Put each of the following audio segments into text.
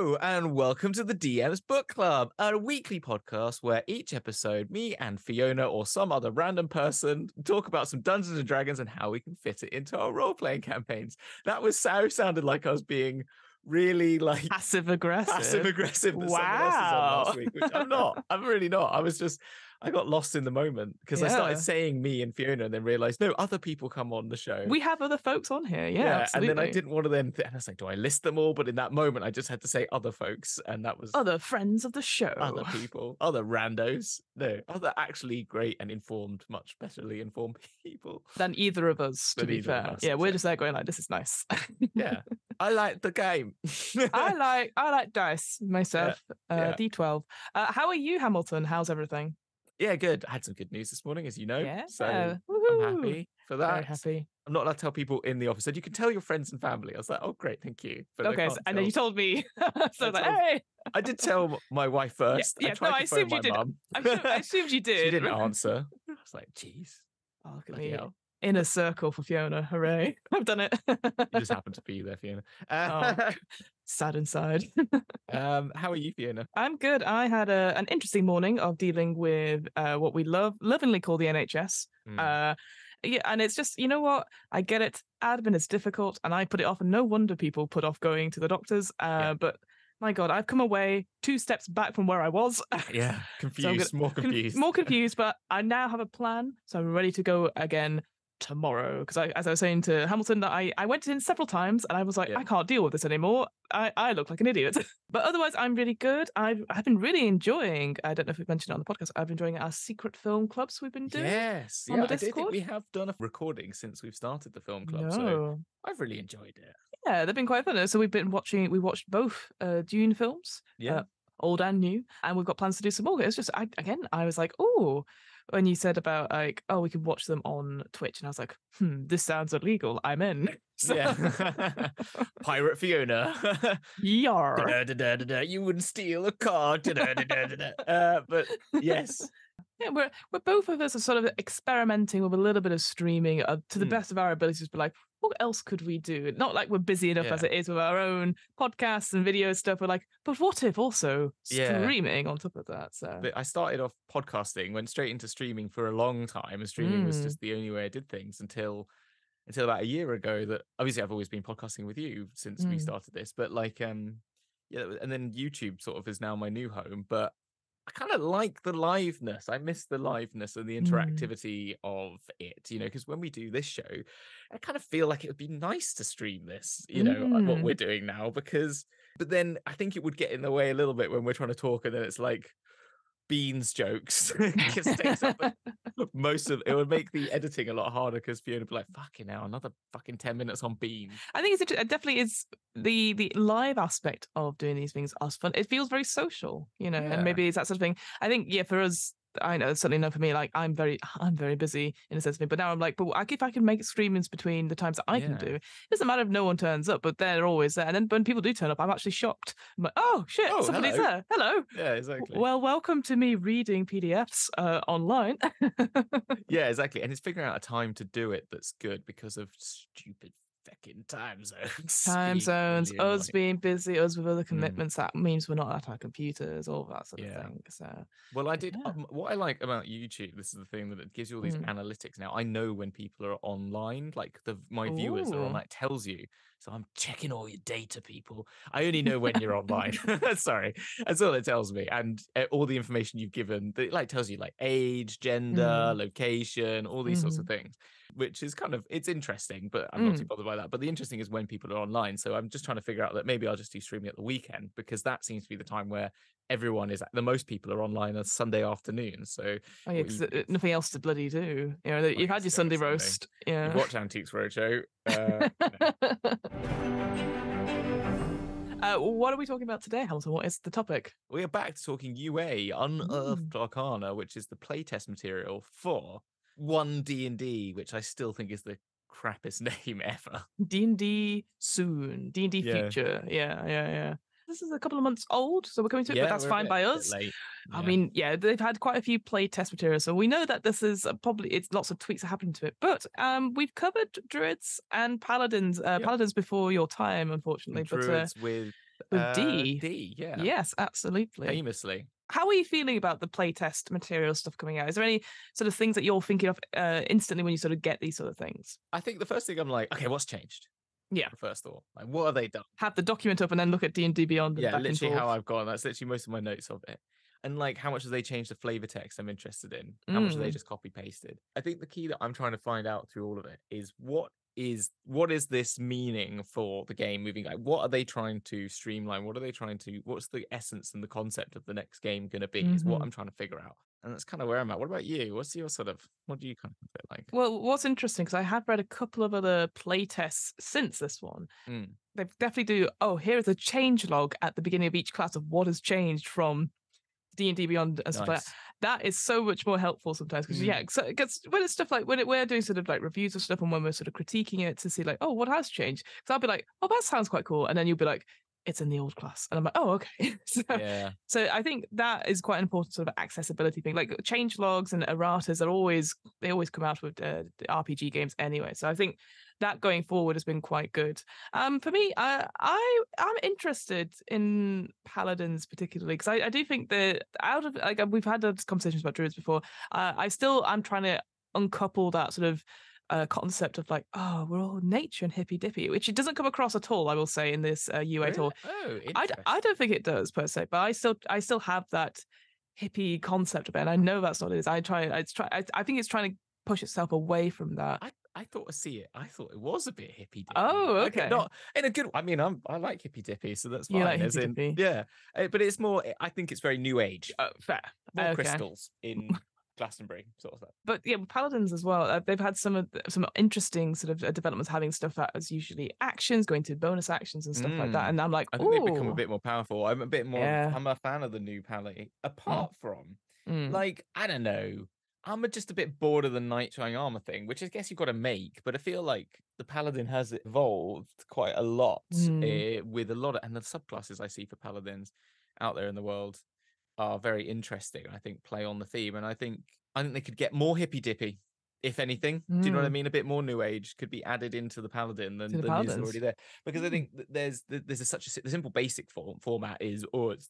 Hello and welcome to The DM's Book Club, a weekly podcast where each episode, me and Fiona or some other random person talk about some Dungeons and Dragons and how we can fit it into our role-playing campaigns. That was sounded like I was being really like passive-aggressive that someone else is on last week, which I'm not. I'm really not. I got lost in the moment because I started saying me and Fiona and then realized, no, other people come on the show. We have other folks on here. Yeah, absolutely. And then I didn't want to and I was like, do I list them all? But in that moment, I just had to say other folks. And that was other friends of the show. Other people, other randos. No, other actually great and informed, much betterly informed people. Than either of us, to be fair. Yeah, we're just there going like, this is nice. Yeah. I like the game. I like dice myself. Yeah. D12. How are you, Hamilton? How's everything? Yeah, good. I had some good news this morning, as you know. Yeah. So woo-hoo. I'm happy for that. Very happy. I'm not allowed to tell people in the office. So you can tell your friends and family. I was like, oh, great. Thank you. But okay. And then you told me. So I was like, hey. I did tell my wife first. Yeah. I assumed you did. I assumed you did. She didn't answer. I was like, geez. Oh, look at me. Inner circle for Fiona. Hooray. I've done it. You just happened to be there, Fiona. Sad inside. How are you, Fiona? I'm good. I had an interesting morning of dealing with what we lovingly call the NHS. Yeah, and it's just, you know what? I get it. Admin is difficult and I put it off, and no wonder people put off going to the doctors. But my God, I've come away 2 steps back from where I was. Yeah, confused, so more confused. More confused, but I now have a plan. So I'm ready to go again tomorrow, because as I was saying to Hamilton, that I went in several times and I was like, I can't deal with this anymore. I look like an idiot. But otherwise, I'm really good. I've been really enjoying, I don't know if we've mentioned it on the podcast, I've been enjoying our secret film clubs we've been doing. Yes. Yeah, I don't think we have done a recording since we've started the film club. No. So I've really enjoyed it. Yeah, they've been quite fun. So we watched both Dune films, old and new, and we've got plans to do some more. It's just, I was like, oh, when you said about like, oh, we could watch them on Twitch, and I was like, this sounds illegal. I'm in. So... Yeah. Pirate Fiona. Yar. Da, da, da, da, da. You wouldn't steal a car. Da, da, da, da, da. But yes. Yeah, we're both of us are sort of experimenting with a little bit of streaming to the best of our abilities, but like, what else could we do? Not like we're busy enough as it is with our own podcasts and video stuff. We're like, but what if also streaming on top of that? So I started off podcasting, went straight into streaming for a long time, and streaming was just the only way I did things until about a year ago. That obviously I've always been podcasting with you since we started this, but like and then YouTube sort of is now my new home, but I kind of like the liveness. I miss the liveness and the interactivity of it, you know, because when we do this show, I kind of feel like it would be nice to stream this, you know, like what we're doing now, but then I think it would get in the way a little bit when we're trying to talk, and then it's like beans jokes. Most of it would make the editing a lot harder, because Fiona would be like, fucking hell, another fucking 10 minutes on beans. I think it definitely is the live aspect of doing these things as fun. It feels very social, you know, and maybe it's that sort of thing. I think, for us, I know it's certainly not for me, like I'm very busy in a sense of me, but now I'm like, but if I can make streamings between the times that I can do, it doesn't matter if no one turns up, but they're always there. And then when people do turn up, I'm actually shocked. I'm like, oh shit, somebody's there. Hello. Yeah, exactly. Well, welcome to me reading PDFs online. Yeah, exactly. And it's figuring out a time to do it that's good because of stupid fucking time zones. Time zones, us being busy, us with other commitments, that means we're not at our computers, all that sort of thing. So, well, I did. What I like about YouTube, this is the thing, that it gives you all these analytics. Now, I know when people are online, like my viewers are on, that tells you. So I'm checking all your data, people. I only know when you're online. Sorry. That's all it tells me. And all the information you've given, it like tells you like age, gender, location, all these sorts of things, which is kind of, it's interesting, but I'm not too bothered by that. But the interesting is when people are online. So I'm just trying to figure out that maybe I'll just do streaming at the weekend, because that seems to be the time where everyone is, the most people are online on Sunday afternoon. So because nothing else to bloody do. You know, you've had your Sunday roast. Yeah. You watch Antiques Roadshow. What are we talking about today, Hamilton? What is the topic? We are back to talking UA, Unearthed Arcana, which is the playtest material for One D&D, which I still think is the crappiest name ever. D&D soon. D&D future. Yeah. This is a couple of months old, so we're coming to it, but that's fine by us. I mean, they've had quite a few play test materials, so we know that this is probably, it's lots of tweaks are happening to it. But we've covered druids and paladins before your time, unfortunately. Druids with With D? D, yeah. Yes, absolutely. Famously. How are you feeling about the playtest material stuff coming out? Is there any sort of things that you're thinking of instantly when you sort of get these sort of things? I think the first thing I'm like, okay, what's changed? Yeah. First thought, like, what have they done? Have the document up and then look at D&D Beyond. Yeah, literally how I've gone. That's literally most of my notes of it. And like, how much have they changed the flavor text I'm interested in? How much have they just copy pasted? I think the key that I'm trying to find out through all of it is what is this meaning for the game moving? Like, what are they trying to streamline? What are they trying to? What's the essence and the concept of the next game going to be? Mm-hmm. Is what I'm trying to figure out. And that's kind of where I'm at. What about you? What's your sort of, what do you kind of feel like? Well, what's interesting, because I have read a couple of other playtests since this one. Mm. They definitely do, oh, here is a change log at the beginning of each class of what has changed from D&D Beyond and stuff like that. That is so much more helpful sometimes, because yeah, because when it's stuff like we're doing sort of like reviews of stuff and when we're sort of critiquing it to see like, oh, what has changed? Because I'll be like, oh, that sounds quite cool, and then you'll be like, it's in the old class, and I'm like, oh, okay. So I think that is quite an important sort of accessibility thing. Like change logs and erratas are always come out with RPG games anyway. So I think that going forward has been quite good. For me, I'm interested in Paladins particularly, because I do think that out of, like, we've had those conversations about Druids before. I'm trying to uncouple that sort of concept of like, oh, we're all nature and hippy dippy, which it doesn't come across at all, I will say, in this UA really? Tour. Oh, I don't think it does per se, but I still have that hippie concept of it, and I know that's not it. I think it's trying to push itself away from that. I thought it was a bit hippy dippy. Oh, okay. Not in a good. I mean, I like hippy dippy, so that's fine. Like, as in, yeah, but it's more. I think it's very new age. Fair. More crystals in Glastonbury, sort of thing. But yeah, Paladins as well. They've had some interesting sort of developments, having stuff that is usually actions going to bonus actions and stuff like that. And I'm like, I think they've become a bit more powerful. I'm a bit more. Yeah. I'm a fan of the new Paladin. Apart from, like, I don't know. I'm just a bit bored of the knight wearing armor thing, which I guess you've got to make. But I feel like the Paladin has evolved quite a lot with a lot of, and the subclasses I see for Paladins out there in the world are very interesting. I think play on the theme, and I think they could get more hippy dippy, if anything. Do you know what I mean? A bit more new age could be added into the Paladin than is already there, because I think the simple basic format is, or it's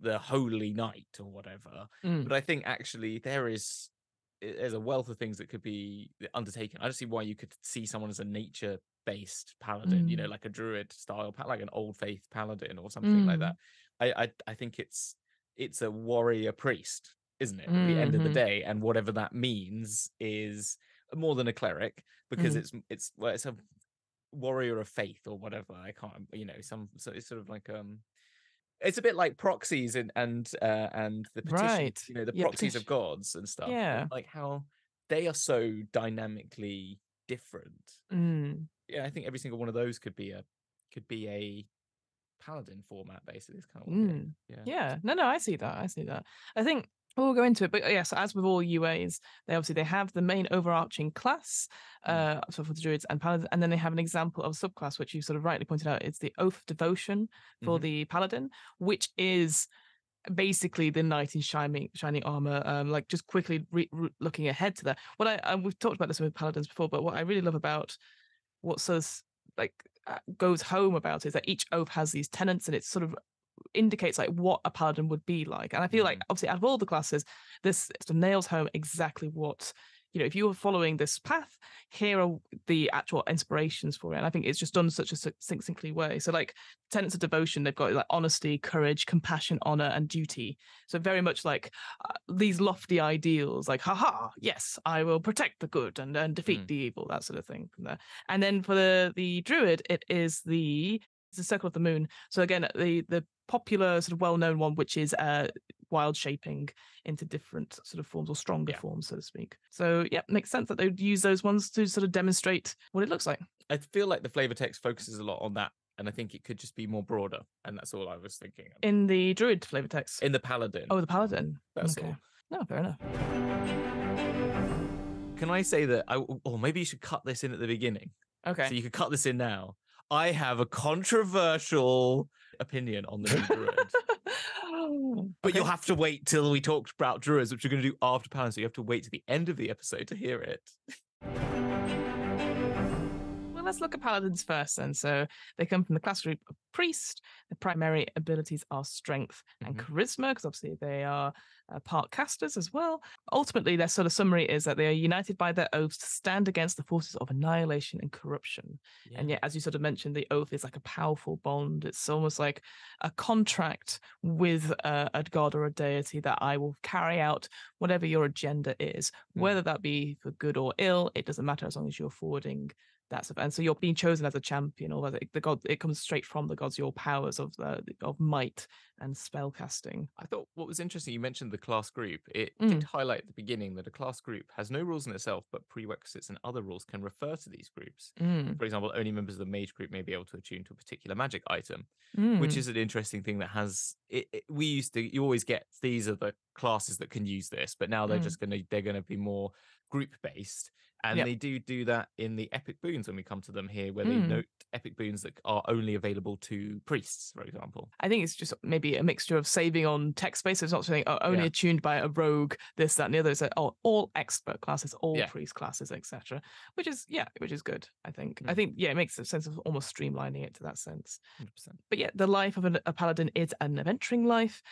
the holy knight or whatever. But I think actually there's a wealth of things that could be undertaken. I don't see why you could see someone as a nature-based Paladin, you know, like a Druid style, like an old faith Paladin or something like that. I think it's a warrior priest, isn't it? At the end of the day, and whatever that means is more than a cleric, because it's a warrior of faith or whatever. I can't, you know, so it's sort of like it's a bit like proxies and the petitions, right. You know, the proxies of gods and stuff. Yeah, like how they are so dynamically different. Yeah, I think every single one of those could be a Paladin format, basically. It's kind of I see that. I think we'll go into it, but yes, yeah, so as with all UAs, they have the main overarching class so for the Druids and Paladins, and then they have an example of a subclass, which you sort of rightly pointed out. It's the Oath of Devotion for the Paladin, which is basically the knight in shining armor. Like, just quickly looking ahead to that, what we've talked about this with Paladins before, but what I really love about what says, like, goes home about it, is that each oath has these tenets, and it sort of indicates like what a Paladin would be like. And I feel like, obviously, out of all the classes, this nails home exactly what, you know, if you were following this path, here are the actual inspirations for it. And I think it's just done such a succinctly way. So, like, tenets of devotion, they've got like honesty, courage, compassion, honor, and duty. So very much like these lofty ideals, like, haha, yes, I will protect the good and defeat the evil, that sort of thing from there. And then for the Druid, it is the circle of the moon. So again, the popular sort of well-known one, which is wild shaping into different sort of forms, or stronger forms, so to speak. So yeah, makes sense that they would use those ones to sort of demonstrate what it looks like. I feel like the flavor text focuses a lot on that, and I think it could just be more broader, and that's all I was thinking of. In the Druid flavor text? In the Paladin. Oh, the Paladin. That's okay. All. No, fair enough. Can I say that maybe you should cut this in at the beginning. Okay. So you could cut this in now. I have a controversial opinion on the Druid. But okay. You'll have to wait till we talk about Druids, which we're going to do after Paladin, so you have to wait to the end of the episode to hear it. Well, let's look at paladins first then. So they come from the class group of priest. The primary abilities are strength and charisma, because obviously they are part casters as well. Ultimately, their sort of summary is that they are united by their oaths to stand against the forces of annihilation and corruption. Yeah. And yet, as you sort of mentioned, the oath is like a powerful bond. It's almost like a contract with a god or a deity that I will carry out whatever your agenda is, whether that be for good or ill. It doesn't matter as long as you're forwarding that stuff. And so you're being chosen as a champion, or the god. It comes straight from the gods, your powers of might and spell casting. I thought what was interesting, you mentioned the class group. It did highlight at the beginning that a class group has no rules in itself, but prerequisites and other rules can refer to these groups. For example, only members of the mage group may be able to attune to a particular magic item, which is an interesting thing that has you always get these are the classes that can use this, but now they're just going to be more group based. And they do that in the epic boons when we come to them here, where they note epic boons that are only available to priests, for example. I think it's just maybe a mixture of saving on text space. So it's not something only attuned by a rogue, this, that, and the other. It's like, all expert classes, all priest classes, etc. Which is good, I think. I think, it makes a sense of almost streamlining it to that sense. 100%. But the life of a paladin is an adventuring life.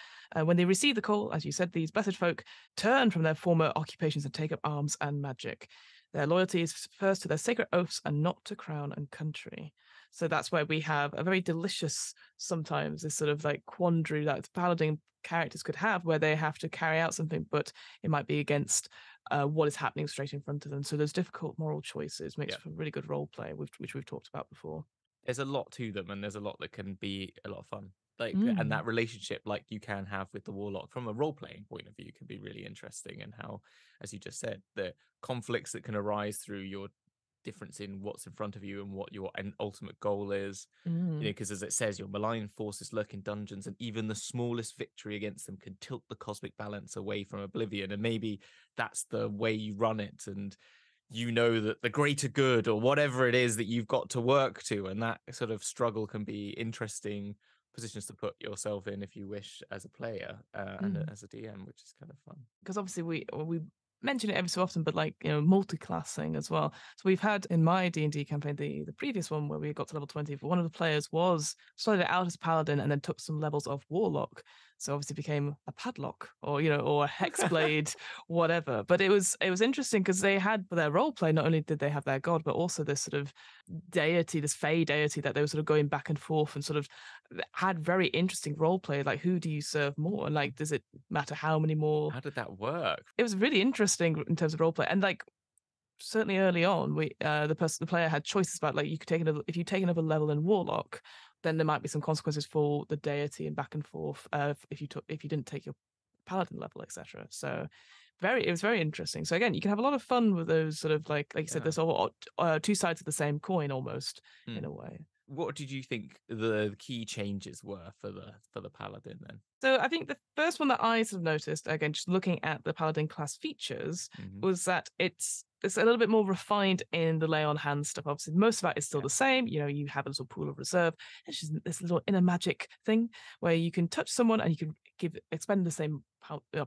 When they receive the call, as you said, these blessed folk turn from their former occupations and take up arms and magic. Their loyalty is first to their sacred oaths and not to crown and country. So that's where we have a very delicious, sometimes this sort of like quandary that paladin characters could have, where they have to carry out something, but it might be against what is happening straight in front of them. So those difficult moral choices makes for really good role play, which we've talked about before. There's a lot to them, and there's a lot that can be a lot of fun. And that relationship, like you can have with the warlock from a role-playing point of view, can be really interesting. And how, as you just said, the conflicts that can arise through your difference in what's in front of you and what your ultimate goal is, because as it says, your malign forces lurk in dungeons, and even the smallest victory against them can tilt the cosmic balance away from oblivion. And maybe that's the way you run it, and you know that the greater good, or whatever it is that you've got to work to, and that sort of struggle can be interesting positions to put yourself in, if you wish, as a player and as a DM, which is kind of fun. Because obviously we mention it every so often, but multi-classing as well. So we've had in my D&D campaign, the previous one where we got to level 20, one of the players started out as paladin and then took some levels of warlock. So obviously became a padlock or a hexblade, whatever. But it was interesting because they had their role play. Not only did they have their god, but also this sort of deity, this fey deity that they were sort of going back and forth, and sort of had very interesting role play. Like, who do you serve more? And like, does it matter how many more? How did that work? It was really interesting in terms of role play. And like, certainly early on, the player had choices about, like, you could take another level in warlock, then there might be some consequences for the deity and back and forth if you didn't take your paladin level, etc. So it was very interesting. So again, you can have a lot of fun with those sort of like you said, there's two sides of the same coin almost in a way. What did you think the key changes were for the paladin then? So I think the first one that I sort of noticed, again, just looking at the paladin class features, was that it's a little bit more refined in the lay on hand stuff. Obviously, most of that is still the same. You have a little pool of reserve. It's just this little inner magic thing where you can touch someone and you can expend the same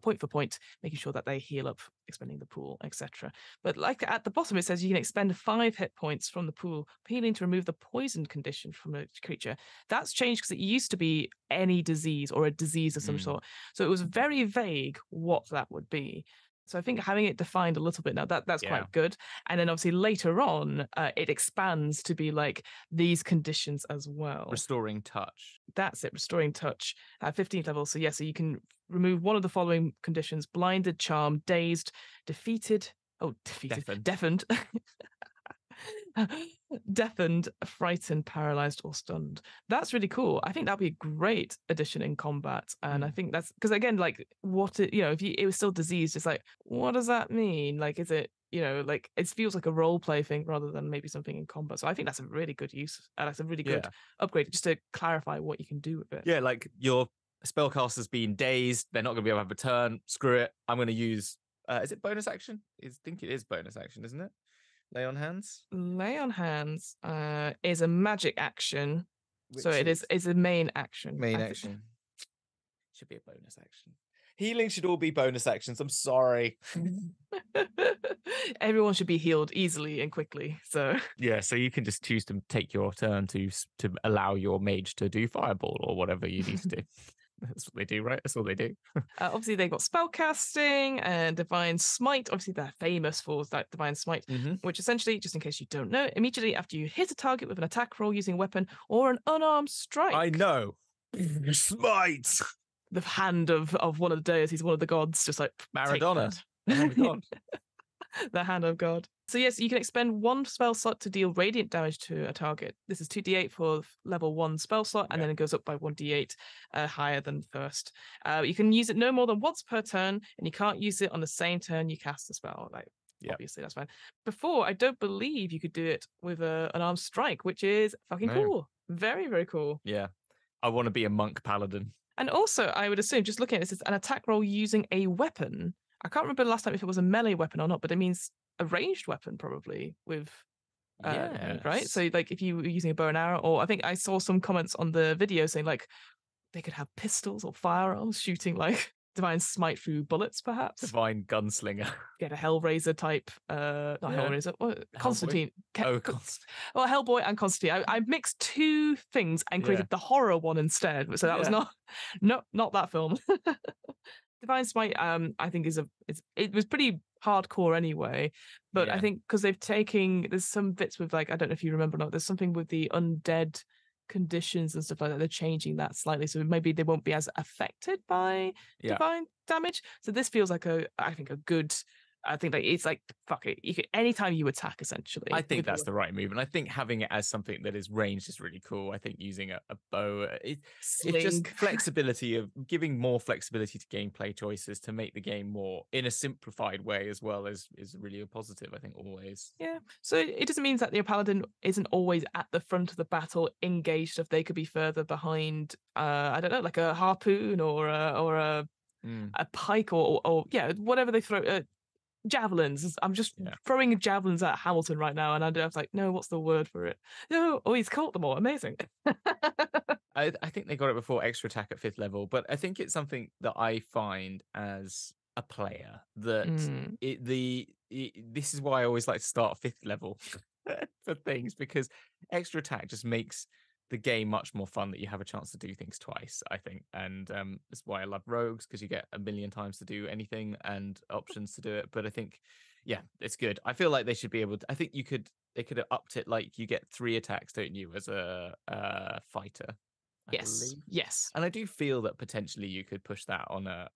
point for point, making sure that they heal up, expending the pool, etc. But like at the bottom, it says you can expend 5 hit points from the pool, healing to remove the poison condition from a creature. That's changed because it used to be any disease or a disease of some sort. So it was very vague what that would be. So I think having it defined a little bit now, that's quite good. And then obviously later on, it expands to be like these conditions as well. Restoring touch. That's it, restoring touch at 15th level. So so you can remove one of the following conditions: blinded, charmed, dazed, deafened. Deafened, frightened, paralyzed, or stunned. That's really cool. I think that'd be a great addition in combat. And I think that's because, again, like, what it was still diseased, it's like, what does that mean? Like, is it, like, it feels like a role play thing rather than maybe something in combat. So I think that's a really good use. That's a really good upgrade, just to clarify what you can do with it. Yeah, like, your spellcaster's been dazed, they're not going to be able to have a turn. Screw it, I'm going to use. Is it bonus action? I think it is bonus action, isn't it? Lay on hands. Lay on hands is a magic action, which so it is a main action. Should be a bonus action. Healing should all be bonus actions. I'm sorry. Everyone should be healed easily and quickly. So yeah, so you can just choose to take your turn to allow your mage to do fireball or whatever you need to do. That's what they do, right? That's all they do. Obviously, they've got spellcasting and divine smite. Obviously, they're famous for that divine smite, which essentially, just in case you don't know, immediately after you hit a target with an attack roll using a weapon or an unarmed strike. I know. Smite. The hand of one of the deities, one of the gods, just like Maradona. The hand of God. So yes, you can expend one spell slot to deal radiant damage to a target. This is 2d8 for level 1 spell slot, and then it goes up by 1d8 higher than first. You can use it no more than once per turn, and you can't use it on the same turn you cast the spell. Like, obviously, that's fine. Before, I don't believe you could do it with an armed strike, which is fucking cool. Very, very cool. Yeah. I want to be a monk paladin. And also, I would assume, just looking at this, it's an attack roll using a weapon. I can't remember the last time if it was a melee weapon or not, but it means a ranged weapon probably with, right? So like if you were using a bow and arrow, or I think I saw some comments on the video saying like they could have pistols or firearms shooting like divine smite through bullets, perhaps. Divine gunslinger. Get a Hellraiser type, Hellraiser, Constantine. Well, Hellboy and Constantine. I mixed two things and created the horror one instead. So that was not that film. Divine Smite, I think it was pretty hardcore anyway, but I think because they've taken, there's some bits with like, I don't know if you remember or not, there's something with the undead conditions and stuff like that. They're changing that slightly, so maybe they won't be as affected by divine damage. So this feels like I think it's like, fuck it, you could, anytime you attack essentially. I think that's the right move, and I think having it as something that is ranged is really cool. I think using a bow, it's just flexibility of giving more flexibility to gameplay choices to make the game more in a simplified way as well is really a positive, I think, always. Yeah, so it doesn't mean that your paladin isn't always at the front of the battle engaged, if they could be further behind, I don't know, like a harpoon or a pike or whatever they throw, javelins. I'm just throwing javelins at Hamilton right now, and I was like, no, what's the word for it? No, oh, he's caught them all. Amazing. I think they got it before extra attack at 5th level, but I think it's something that I find as a player that this is why I always like to start 5th level for things, because extra attack just makes the game much more fun that you have a chance to do things twice, I think. And that's why I love rogues, because you get a million times to do anything and options to do it. But I think, yeah, it's good. I feel like they should be able to, I think they could have upped it, like you get 3 attacks, don't you, as a fighter? Yes. And I do feel that potentially you could push that on a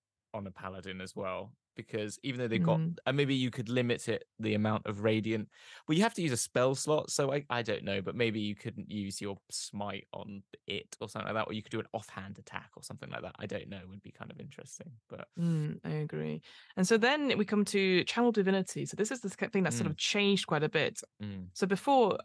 paladin as well, because even though they've got, and maybe you could limit it, the amount of radiant, well, you have to use a spell slot, so I don't know, but maybe you couldn't use your smite on it or something like that, or you could do an offhand attack or something like that. I don't know, it would be kind of interesting, but I agree. And so then we come to channel divinity. So this is the thing that sort of changed quite a bit. So before,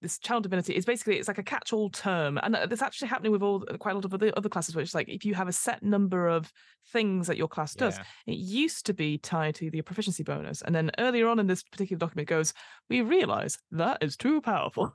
this channel divinity is basically, it's like a catch-all term, and it's actually happening with quite a lot of the other classes, which is like if you have a set number of things that your class does, it used to be tied to the proficiency bonus, and then earlier on in this particular document goes, we realize that is too powerful.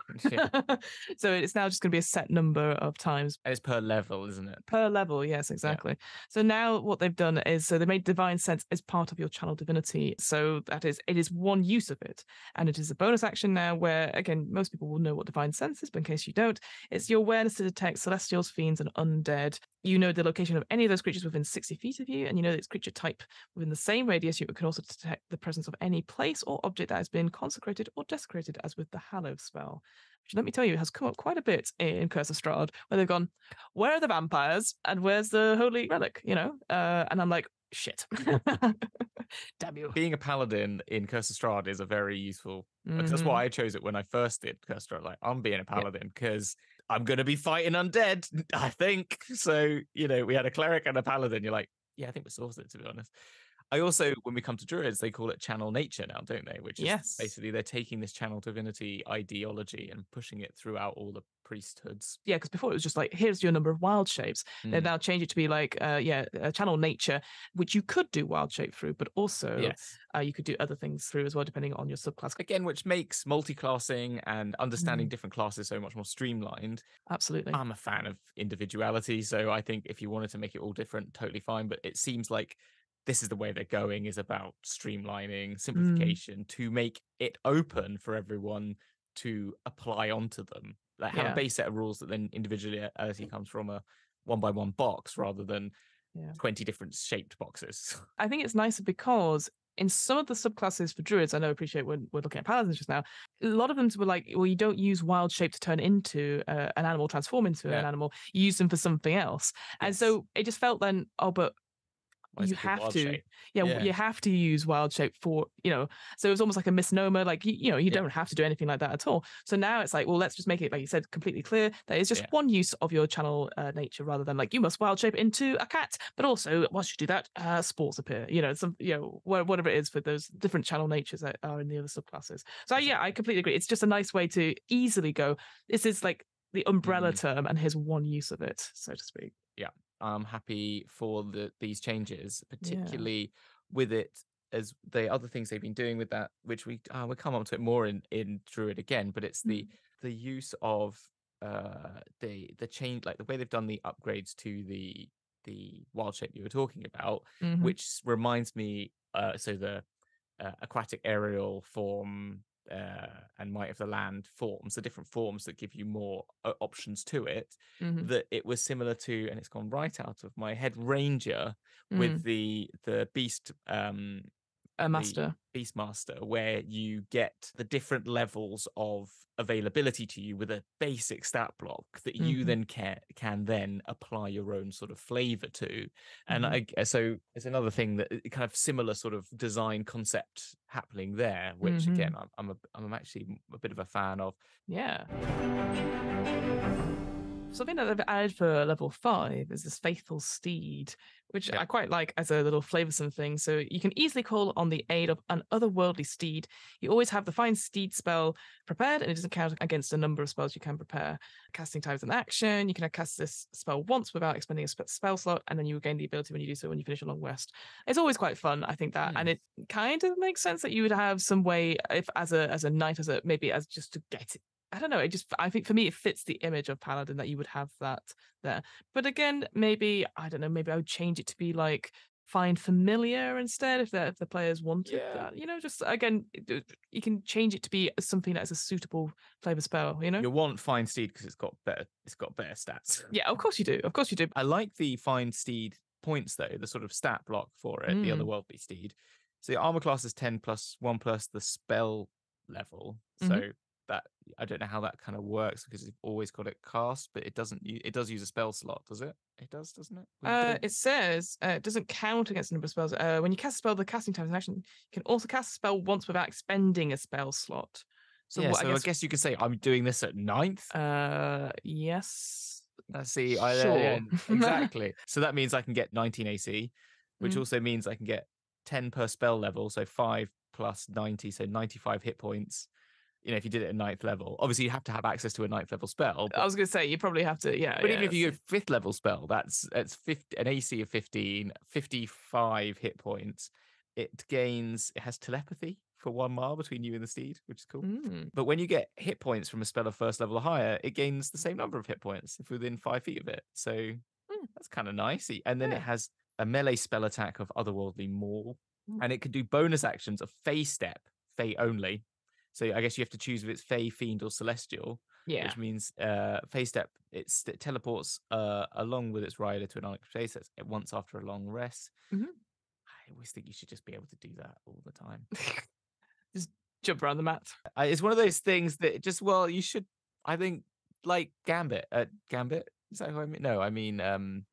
So it's now just going to be a set number of times, and it's per level, isn't it? Per level, yes, exactly. So now what they've done is, so they made divine sense as part of your channel divinity, so that is, it is one use of it, and it is a bonus action now, where again most people will know what divine sense is, but in case you don't, it's your awareness to detect celestials, fiends and undead. You know the location of any of those creatures within 60 feet of you, and you know its creature type. Within the same radius, you can also detect the presence of any place or object that has been consecrated or desecrated, as with the Hallow spell. Which, let me tell you, has come up quite a bit in Curse of Strahd, where they've gone, where are the vampires and where's the holy relic, you know? And I'm like, shit. Damn you. Being a paladin in Curse of Strahd is a very useful... That's why I chose it when I first did Curse of Strahd. Like, I'm being a paladin because... I'm going to be fighting undead, I think. So, you know, we had a cleric and a paladin. You're like, yeah, I think we're sorted, to be honest. I also, when we come to druids, they call it channel nature now, don't they? Which is basically they're taking this channel divinity ideology and pushing it throughout all the priesthoods. Yeah, because before it was just like, here's your number of wild shapes. They now change it to be like, channel nature, which you could do wild shape through, but also you could do other things through as well, depending on your subclass. Again, which makes multi-classing and understanding different classes so much more streamlined. Absolutely. I'm a fan of individuality, so I think if you wanted to make it all different, totally fine, but it seems like this is the way they're going, is about streamlining, simplification, to make it open for everyone to apply onto them. Like have a base set of rules that then individuality comes from a one-by-one box rather than 20 different shaped boxes. I think it's nicer because in some of the subclasses for druids, I know, appreciate we're looking at paladins just now, a lot of them were like, well, you don't use wild shape to turn into an animal, transform into an animal. You use them for something else. Yes. And so it just felt then, oh, but you have to, you have to use wild shape for, you know, so it was almost like a misnomer, like, you don't have to do anything like that at all. So now it's like, well, let's just make it, like you said, completely clear. There is just one use of your channel nature rather than like, you must wild shape into a cat, but also once you do that, spores appear, you know, some, you know, whatever it is for those different channel natures that are in the other subclasses. So yeah, I completely agree. It's just a nice way to easily go, this is like the umbrella term and here's one use of it, so to speak. Yeah. I'm happy for these changes, particularly with it as the other things they've been doing with that, which we'll come on to it more in Druid again, but it's the use of the change, like the way they've done the upgrades to the wild shape you were talking about, which reminds me, so the aquatic aerial form and might of the land forms, the different forms that give you more options to it, that it was similar to, and it's gone right out of my head, ranger with the beast master, beast master, where you get the different levels of availability to you with a basic stat block that you then can then apply your own sort of flavor to. And so it's another thing that kind of similar sort of design concept happening there, which again I'm actually a bit of a fan of. Yeah. Something that they've added for level 5 is this faithful steed, which I quite like as a little flavoursome thing. So you can easily call on the aid of an otherworldly steed. You always have the fine steed spell prepared, and it doesn't count against the number of spells you can prepare. Casting time is an action. You can cast this spell once without expending a spell slot, and then you gain the ability when you do so when you finish a long rest. It's always quite fun, I think that, and it kind of makes sense that you would have some way, if as a knight, as a maybe as just to get it. I don't know. I think for me, it fits the image of Paladin that you would have that there. But again, maybe, I don't know, maybe I would change it to be like find familiar instead if the players wanted that. You know, just again, you can change it to be something that's a suitable flavor spell, you know? You want find steed because it's got better stats. Yeah, of course you do. Of course you do. I like the find steed points though, the sort of stat block for it, the otherworldly steed. So the armor class is 10 plus 1 plus the spell level. So that I don't know how that kind of works because you've always got it cast, but it does use a spell slot, does it? It does, doesn't it? It says it doesn't count against the number of spells. When you cast a spell, the casting time is an action. You can also cast a spell once without expending a spell slot. So, I guess you could say I'm doing this at 9th. Yes. Let's see. Sure. Exactly. So that means I can get 19 AC, which also means I can get 10 per spell level. So 5 plus 90, so 95 hit points. You know, if you did it at 9th level, obviously you have to have access to a 9th level spell. I was going to say, you probably have to, yeah. But even if you go 5th level spell, that's 50, an AC of 15, 55 hit points. It has telepathy for 1 mile between you and the steed, which is cool. But when you get hit points from a spell of 1st level or higher, it gains the same number of hit points if within 5 feet of it. So that's kind of nice. And then it has a melee spell attack of otherworldly maul, and it can do bonus actions of Fey step, Fey only. So I guess you have to choose if it's Fey, Fiend, or Celestial, which means Fey Step, it teleports along with its rider to an unexpected place once after a long rest. I always think you should just be able to do that all the time. Just jump around the map. It's one of those things that just, well, you should, I think, like Gambit. Gambit? Is that who I mean? No, I mean...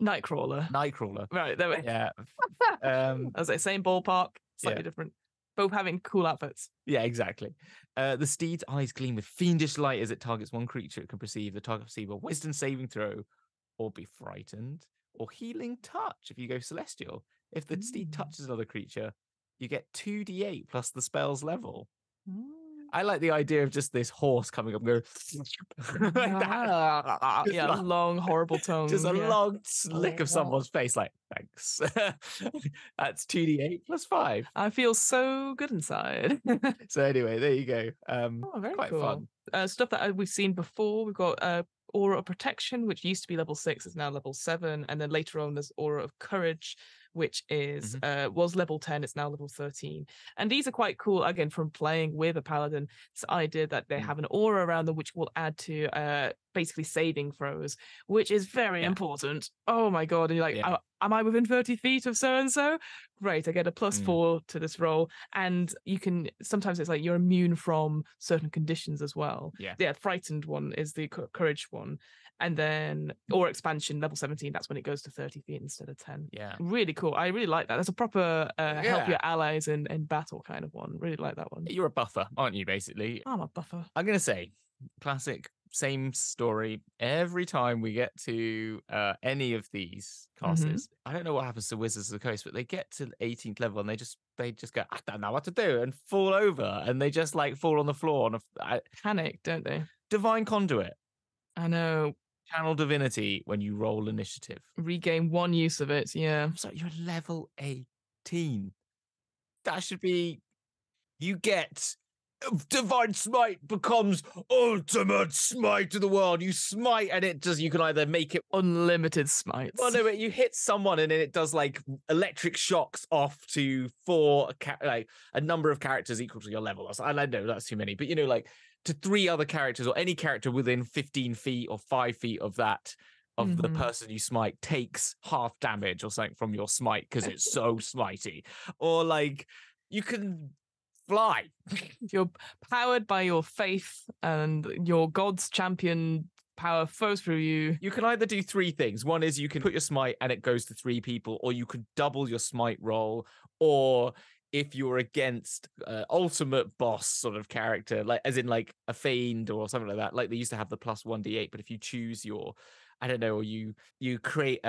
Nightcrawler. Right, there we go. Yeah. I was like, same ballpark, slightly different. Both having cool outfits. Yeah, exactly. The steed's eyes gleam with fiendish light as it targets one creature it can perceive. The target receives a wisdom saving throw or be frightened, or healing touch if you go celestial. If the steed touches another creature, you get 2d8 plus the spell's level. I like the idea of just this horse coming up and going like that. Yeah, a long, horrible tongue. Just a long lick of someone's face, like, thanks. That's 2d8 plus 5. I feel so good inside. So anyway, there you go. Quite cool. Fun. Stuff that we've seen before. We've got Aura of Protection, which used to be level 6, is now level 7. And then later on, there's Aura of Courage, which is was level 10, it's now level 13. And these are quite cool, again, from playing with a paladin. It's the idea that they have an aura around them, which will add to basically saving throws, which is very important. Oh my god. And you're like, am I within 30 feet of so-and-so? Great, I get a plus 4 to this roll. And you can, sometimes it's like you're immune from certain conditions as well. Yeah, frightened one is the courage one. And then, or expansion, level 17, that's when it goes to 30 feet instead of 10. Yeah. Really cool. I really like that. That's a proper help your allies in battle kind of one. Really like that one. You're a buffer, aren't you, basically? I'm a buffer. I'm going to say, classic, same story every time we get to any of these classes. I don't know what happens to Wizards of the Coast, but they get to the 18th level and they just go, I don't know what to do, and fall over, and they just like fall on the floor and panic, don't they? Divine Conduit. I know. Channel Divinity when you roll initiative. Regain one use of it, yeah. So you're level 18. That should be... You get... Divine Smite becomes ultimate smite to the world. You smite and it does, you can either make it unlimited smites. Well, no, but you hit someone and then it does like electric shocks off to a number of characters equal to your level. I don't know, that's too many, but you know, like to 3 other characters or any character within 15 feet or 5 feet of that, of the person you smite takes half damage or something from your smite because it's so smitey. Or like you can fly. You're powered by your faith and your god's champion power flows through you. You can either do 3 things. One is you can put your smite and it goes to 3 people, or you could double your smite roll, or if you're against ultimate boss sort of character, like as in like a fiend or something like that, like they used to have the plus 1d8, but if you choose your, I don't know, you create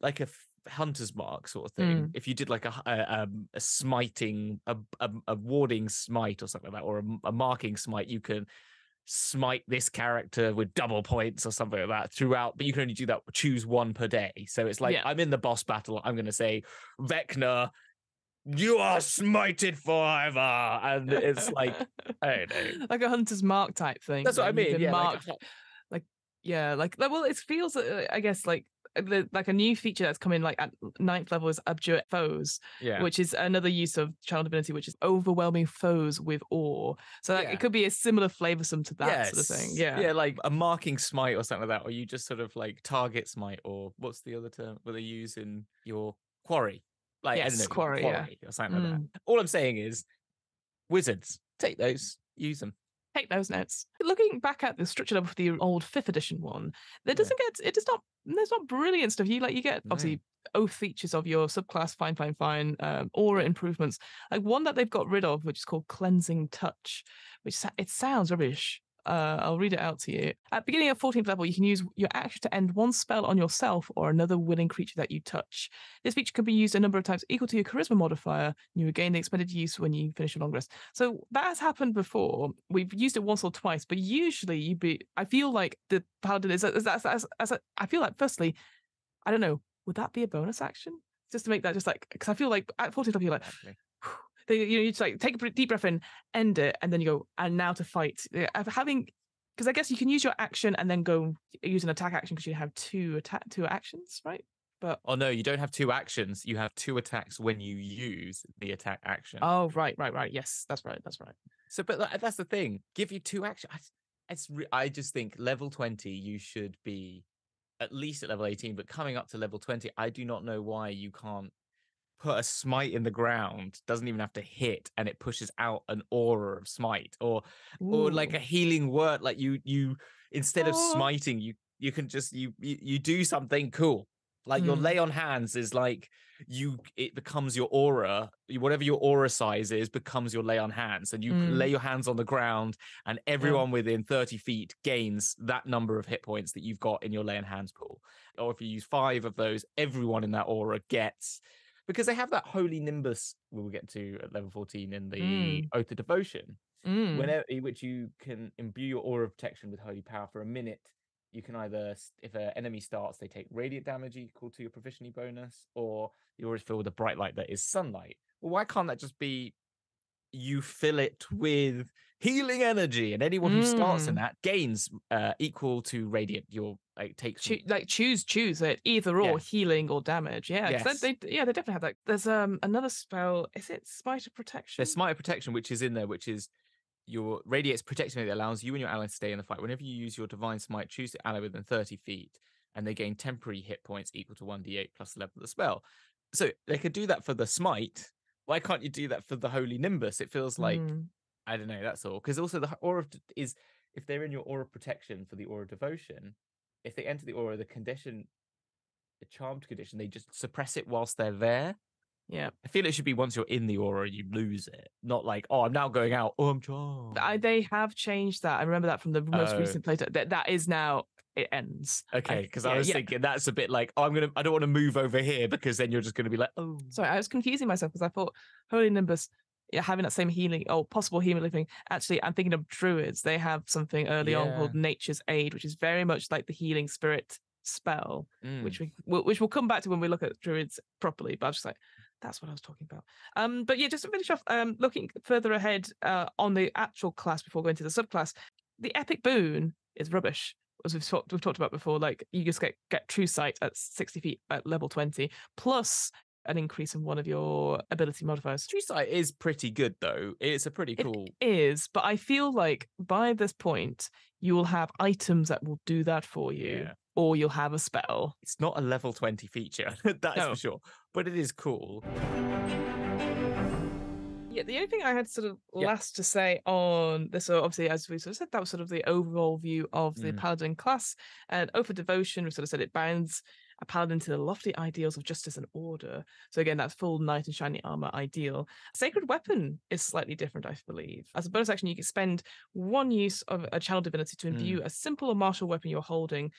like a hunter's mark sort of thing. If you did like a smiting, a warding smite or something like that, or a marking smite, you can smite this character with double points or something like that throughout, but you can only do that, choose 1 per day. So it's like, I'm in the boss battle, I'm going to say, Vecna, you are smited forever, and it's like, I don't know, like a hunter's mark type thing. That's what I mean. Yeah, mark, well, it feels, I guess, like a new feature that's come in like at 9th level is abjure foes, which is another use of Channel Divinity, which is overwhelming foes with awe. So like, it could be a similar flavoursome to that sort of thing. Yeah, like a marking smite or something like that, or you just sort of like target smite, or what's the other term that they use in your quarry? Like, yes, I don't know, quarry or something like that. All I'm saying is, Wizards, take those, use them. Take those notes. Looking back at the structure level for the old 5th edition one, there doesn't get, it does not, there's not brilliant stuff. You get obviously oath features of your subclass, fine, aura improvements. Like one that they've got rid of, which is called Cleansing Touch, which it sounds rubbish. I'll read it out to you. At beginning of 14th level, you can use your action to end one spell on yourself or another willing creature that you touch. This feature can be used a number of times equal to your charisma modifier, and you regain the expended use when you finish your long rest. So that has happened before. We've used it once or twice, but usually I feel like the paladin is I feel like, firstly, I don't know, would that be a bonus action? Just to make that just like, because I feel like at 14th level, you're like, you just like take a deep breath in, end it, and then you go, and now to fight. Because I guess you can use your action and then go use an attack action because you have 2 actions, right? But oh no, you don't have 2 actions. You have 2 attacks when you use the attack action. Oh right. Yes, that's right. So, but that's the thing. Give you 2 actions. I just think level 20, you should be at least at level 18, but coming up to level 20, I do not know why you can't put a smite in the ground, doesn't even have to hit, and it pushes out an aura of smite, or like a healing word, like you instead of smiting, you can just you do something cool. Like your lay on hands is like it becomes your aura, whatever your aura size is becomes your lay on hands, and you lay your hands on the ground and everyone within 30 feet gains that number of hit points that you've got in your lay on hands pool. Or if you use 5 of those, everyone in that aura gets, because they have that holy nimbus we'll get to at level 14 in the Oath of Devotion, whenever which you can imbue your aura of protection with holy power for a minute. You can either, if an enemy starts, they take radiant damage equal to your proficiency bonus, or you always fill with a bright light that is sunlight. Well, why can't that just be you fill it with healing energy, and anyone who starts in that gains equal to radiant? Your like takes choose it either or healing or damage. Yeah, yes. They definitely have that. There's another spell. Is it Smite of Protection? There's Smite of Protection, which is in there, which is. Your radiates protection that allows you and your allies to stay in the fight. Whenever you use your divine smite, choose to ally within 30 feet, and they gain temporary hit points equal to 1d8 plus the level of the spell. So they could do that for the smite. Why can't you do that for the holy nimbus? It feels like I don't know. That's all. Because also the aura is if they're in your aura protection for the aura devotion, if they enter the aura, the condition, the charmed condition, they just suppress it whilst they're there. Yeah, I feel it should be once you're in the aura, you lose it. Not like, oh, I'm now going out. Oh, I'm charmed. They have changed that. I remember that from the most recent playtest. That is now it ends. Okay, because I was thinking that's a bit like, oh, I don't want to move over here because then you're just gonna be like, oh. Sorry, I was confusing myself because I thought holy nimbus, having that same healing or possible healing thing. Actually, I'm thinking of druids. They have something early on called Nature's Aid, which is very much like the healing spirit spell, which we'll come back to when we look at druids properly. But I was just like. That's what I was talking about. But yeah, just to finish off, looking further ahead on the actual class before going to the subclass, the epic boon is rubbish, as we've talked about before. Like you just get true sight at 60 feet at level 20, plus an increase in one of your ability modifiers. True sight is pretty good, though. It's a pretty cool. It is, but I feel like by this point you will have items that will do that for you. Yeah. Or you'll have a spell. It's not a level 20 feature, that's for sure. But it is cool. Yeah, the only thing I had sort of last to say on this, so obviously, as we sort of said, that was sort of the overall view of the Paladin class. And Oath of Devotion, we sort of said it binds a paladin to the lofty ideals of justice and order. So again, that's full knight and shiny armor ideal. Sacred Weapon is slightly different, I believe. As a bonus action, you can spend one use of a channel divinity to imbue a simple or martial weapon you're holding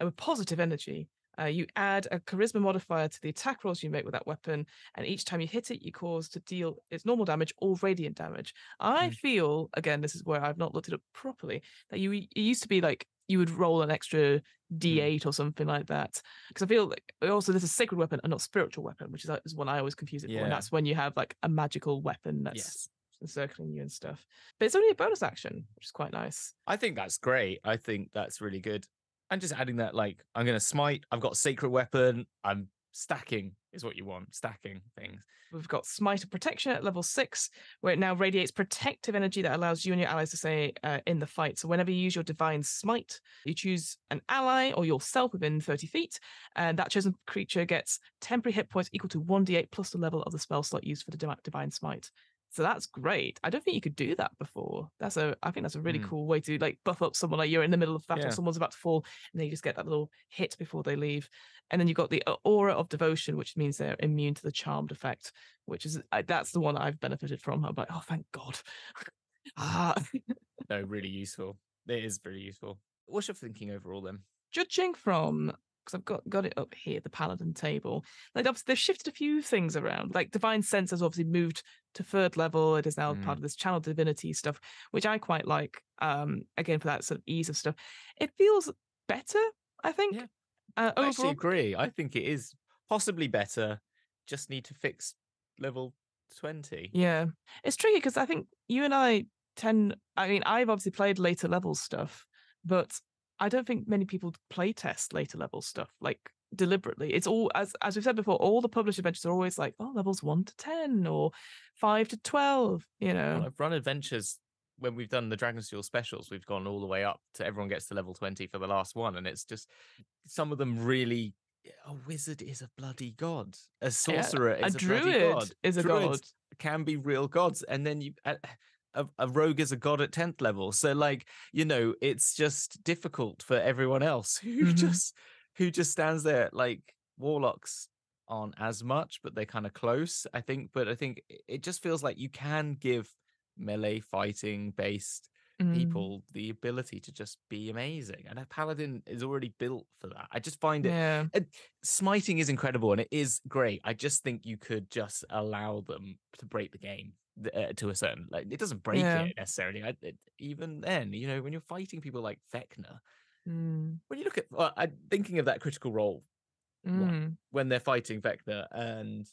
with positive energy. You add a charisma modifier to the attack rolls you make with that weapon, and each time you hit it, you cause to deal its normal damage or radiant damage. I feel, again, this is where I've not looked it up properly, that it used to be like you would roll an extra D8 or something like that. Because I feel like also this is sacred weapon and not spiritual weapon, which is one I always confuse it for. And that's when you have like a magical weapon that's encircling you and stuff. But it's only a bonus action, which is quite nice. I think that's great. I think that's really good. And just adding that, like, I'm going to smite, I've got sacred weapon, I'm stacking is what you want, stacking things. We've got Smite of Protection at level 6, where it now radiates protective energy that allows you and your allies to stay in the fight. So whenever you use your Divine Smite, you choose an ally or yourself within 30 feet, and that chosen creature gets temporary hit points equal to 1d8 plus the level of the spell slot used for the Divine Smite. So that's great. I don't think you could do that before. I think that's a really cool way to like buff up someone. Like you're in the middle of battle, someone's about to fall, and then you just get that little hit before they leave. And then you've got the Aura of Devotion, which means they're immune to the charmed effect, which is that's the one I've benefited from. I'm like, oh, thank God. No, really useful. It is really useful. What's your thinking overall then? Judging from. Because I've got it up here, the Paladin table. Like obviously they've shifted a few things around. Like Divine Sense has obviously moved to 3rd level. It is now part of this channel divinity stuff, which I quite like. Again, for that sort of ease of stuff, it feels better. I think. Yeah. I actually agree. I think it is possibly better. Just need to fix level 20. Yeah, it's tricky because I think you and I tend. I mean, I've obviously played later level stuff, but. I don't think many people play test later level stuff like deliberately. It's all as we've said before. All the published adventures are always like, oh, levels 1 to 10 or 5 to 12. You know, well, I've run adventures when we've done the Dragon's Jewel specials. We've gone all the way up to everyone gets to level 20 for the last one, and it's just some of them really. A wizard is a bloody god. A sorcerer is a bloody god. Is a druid can be real gods, and then you. A rogue is a god at 10th level, so like you know, it's just difficult for everyone else who just stands there like Warlocks aren't as much, but they're kind of close, I think. But I think it just feels like you can give melee fighting based people the ability to just be amazing, and a paladin is already built for that. I just find it smiting is incredible and it is great. I just think you could just allow them to break the game to a certain, like, it doesn't break it necessarily. Even then, you know, when you're fighting people like Vecna, when you look at, I'm thinking of that Critical Role one, when they're fighting Vecna, and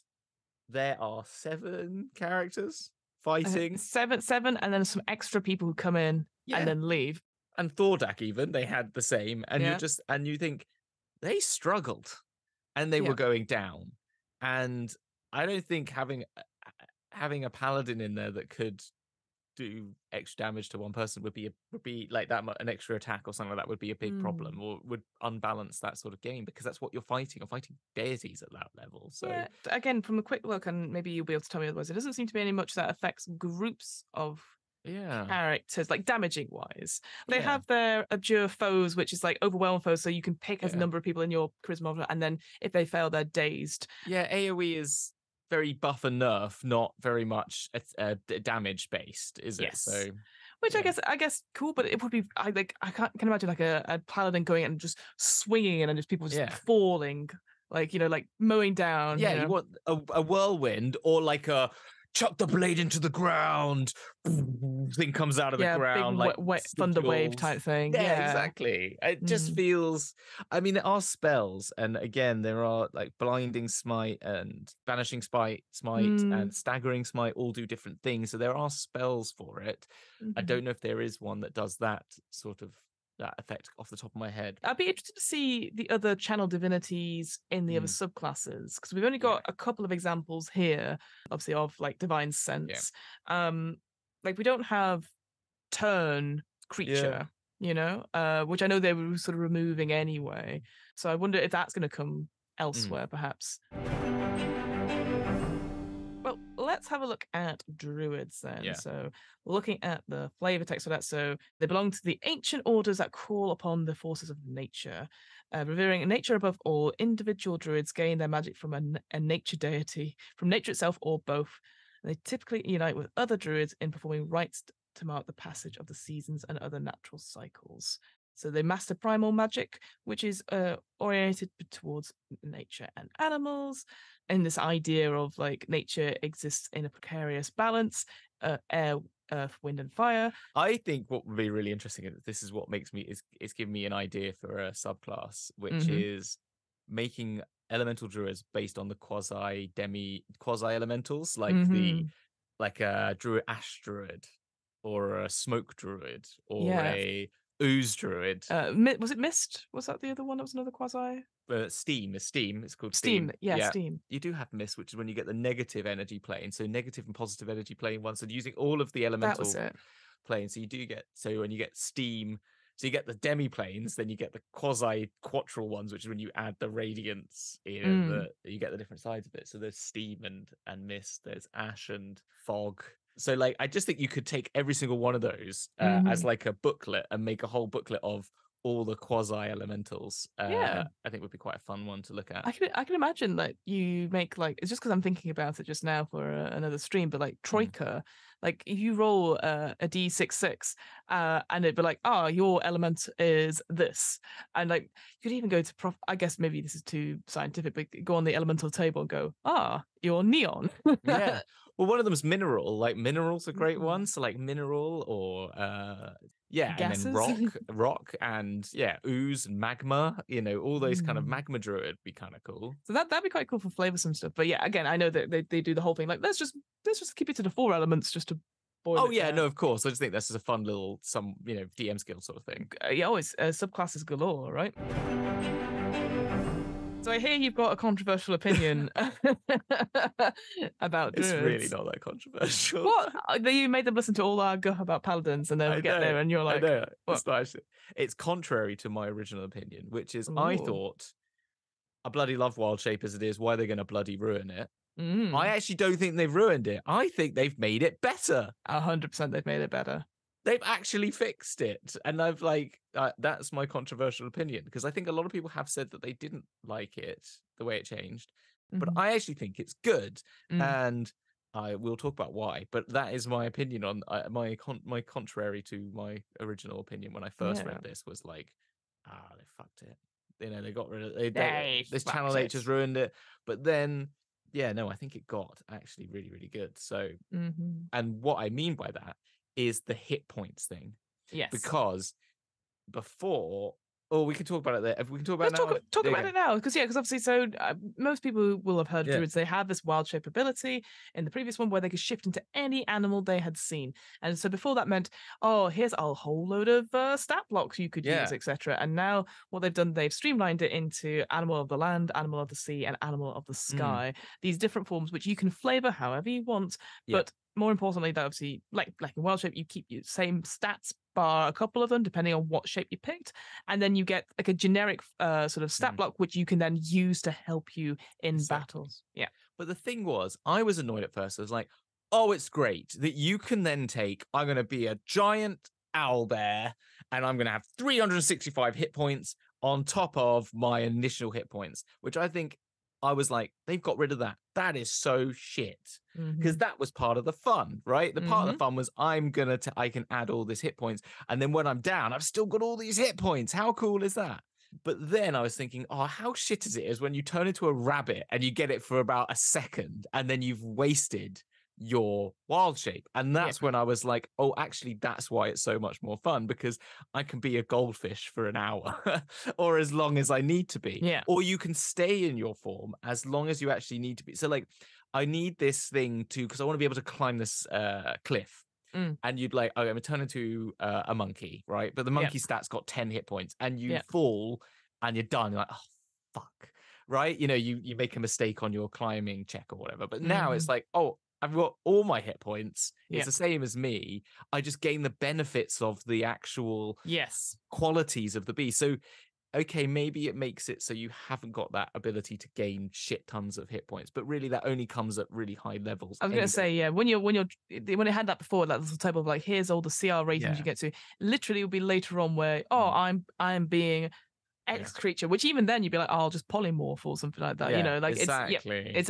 there are 7 characters fighting, seven, and then some extra people who come in and then leave. And Thordak, even, they had the same, and you just, and you think they struggled and they were going down. And I don't think having a paladin in there that could do extra damage to one person would be like that, an extra attack or something like that would be a big problem, or would unbalance that sort of game, because that's what you're fighting. You're fighting deities at that level. So again, from a quick look, and maybe you'll be able to tell me otherwise, it doesn't seem to be any much that affects groups of characters, like damaging wise. They have their abjure foes, which is like overwhelm foes, so you can pick as a number of people in your charisma model, and then if they fail, they're dazed. Yeah, AoE is very buff and nerf, not very much damage based, is it? Yes. So, which I guess cool, but it would be, I can imagine like a paladin going and just swinging and then just people just falling, like, you know, like mowing down. Yeah, you want a whirlwind, or like a chuck the blade into the ground thing comes out of the ground, big, like wet thunder wave type thing. Yeah, exactly. It just feels, I mean, there are spells, and again, there are like blinding smite and banishing smite and staggering smite, all do different things, so there are spells for it. I don't know if there is one that does that sort of that effect off the top of my head. I'd be interested to see the other channel divinities in the other subclasses, because we've only got a couple of examples here, obviously, of like divine sense. Yeah. Like, we don't have turn creature, you know, which I know they were sort of removing anyway. So I wonder if that's going to come elsewhere, perhaps. Well, let's have a look at druids then. Yeah. So looking at the flavor text for that. So they belong to the ancient orders that call upon the forces of nature. Revering nature above all, individual druids gain their magic from a nature deity, from nature itself or both. And they typically unite with other druids in performing rites to mark the passage of the seasons and other natural cycles. So they master primal magic, which is oriented towards nature and animals, and this idea of like nature exists in a precarious balance, air, earth, wind, and fire. I think what would be really interesting, and this is what makes me, it's giving me an idea for a subclass, which is making elemental druids based on the quasi elementals, like a druid, ash druid, or a smoke druid, or a ooze druid. Was it mist? Was that the other one? That was another quasi. Steam. It's called steam. Yeah, steam. You do have mist, which is when you get the negative energy plane. So negative and positive energy plane ones. So using all of the elemental planes. So you do get. So when you get steam, so you get the demi planes. Then you get the quasi quattral ones, which is when you add the radiance. You know, you get the different sides of it. So there's steam and mist. There's ash and fog. So, like, I just think you could take every single one of those as like a booklet and make a whole booklet of all the quasi-elementals. I think would be quite a fun one to look at. I can imagine that you make, like, it's just because I'm thinking about it just now for another stream, but like Troika, like if you roll a D66 and it'd be like, your element is this. And like, you could even go to, I guess maybe this is too scientific, but go on the elemental table and go, you're neon. Yeah. Well, one of them is mineral. Like, mineral's a great one. So, like, mineral or, gases. And then rock and, ooze and magma. You know, all those kind of magma druid would be kind of cool. So that'd be quite cool for flavoursome stuff. But, yeah, again, I know that they do the whole thing. Like, let's just keep it to the 4 elements just to boil it down. No, of course. I just think this is a fun little, DM skill sort of thing. Subclasses galore, right? So I hear you've got a controversial opinion about druids. It's really not that controversial. What? You made them listen to all our guff about paladins, and then we get there and you're like... I know. It's contrary to my original opinion, which is, I thought, I bloody love Wild Shape as it is. Why are they going to bloody ruin it? I actually don't think they've ruined it. I think they've made it better. 100% they've made it better. They've actually fixed it. And I've like, that's my controversial opinion, because I think a lot of people have said that they didn't like it, the way it changed. Mm-hmm. But I actually think it's good. Mm-hmm. And I will talk about why. But that is my opinion on my contrary to my original opinion when I first read this was like, they fucked it. You know, they got rid of this Channel H has ruined it. But then, yeah, no, I think it got actually really, really good. So, and what I mean by that is the hit points thing. Yes. Because before, we can talk about it there. We can talk about it now. Talk about it now. Because obviously, so most people will have heard of druids. They had this wild shape ability in the previous one where they could shift into any animal they had seen. And so before that meant, here's a whole load of stat blocks you could use, etc. And now what they've done, they've streamlined it into animal of the land, animal of the sea, and animal of the sky. These different forms, which you can flavor however you want, but more importantly, that obviously, like in wild shape, you keep your same stats bar a couple of them, depending on what shape you picked, and then you get like a generic sort of stat block, which you can then use to help you in battles. Yeah. But the thing was, I was annoyed at first. I was like, it's great that you can then take, I'm going to be a giant owl bear, and I'm going to have 365 hit points on top of my initial hit points, which I think, I was like, they've got rid of that. That is so shit. Because that was part of the fun, right? The part of the fun was I can add all these hit points. And then when I'm down, I've still got all these hit points. How cool is that? But then I was thinking, how shit is when you turn into a rabbit and you get it for about a second and then you've wasted your wild shape. And that's when I was like, actually, that's why it's so much more fun, because I can be a goldfish for an hour or as long as I need to be. Yeah. Or you can stay in your form as long as you actually need to be. So like, I need this thing because I want to be able to climb this cliff. And you'd like, I'm going to turn into a monkey, right? But the monkey stats got 10 hit points and you fall and you're done. You're like, fuck, right? You know, you make a mistake on your climbing check or whatever. But now it's like, I've got all my hit points. It's the same as me. I just gain the benefits of the actual qualities of the beast. So, okay, maybe it makes it so you haven't got that ability to gain shit tons of hit points, but really that only comes at really high levels. I was going to say, when it had that before, that little table of like, here's all the CR ratings you get to. Literally, it'll be later on where I'm being X creature, which even then you'd be like, I'll just polymorph or something like that.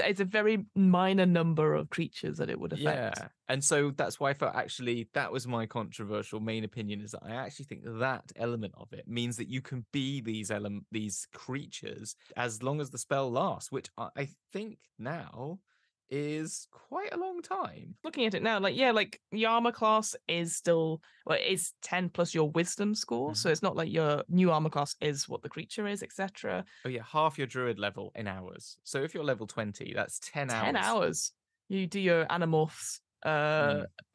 It's a very minor number of creatures that it would affect. Yeah, and so that's why I felt actually that was my controversial main opinion, is that I actually think that element of it means that you can be these creatures as long as the spell lasts, which I think now is quite a long time. Looking at it now, like your armor class is still, well, it's 10 plus your wisdom score, so it's not like your new armor class is what the creature is, etc. Half your druid level in hours. So if you're level 20, that's 10 hours. You do your Animorphs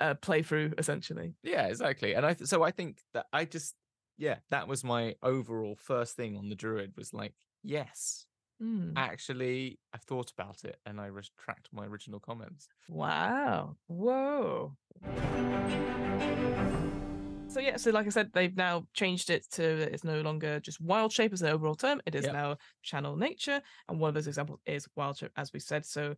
playthrough, essentially. Yeah, exactly. And I think that that was my overall first thing on the druid, was like, yes. Actually, I've thought about it and I retract my original comments. Wow. Whoa. So like I said, they've now changed it to, it's no longer just wild shape as an overall term. It is now channel nature. And one of those examples is wild shape, as we said. So,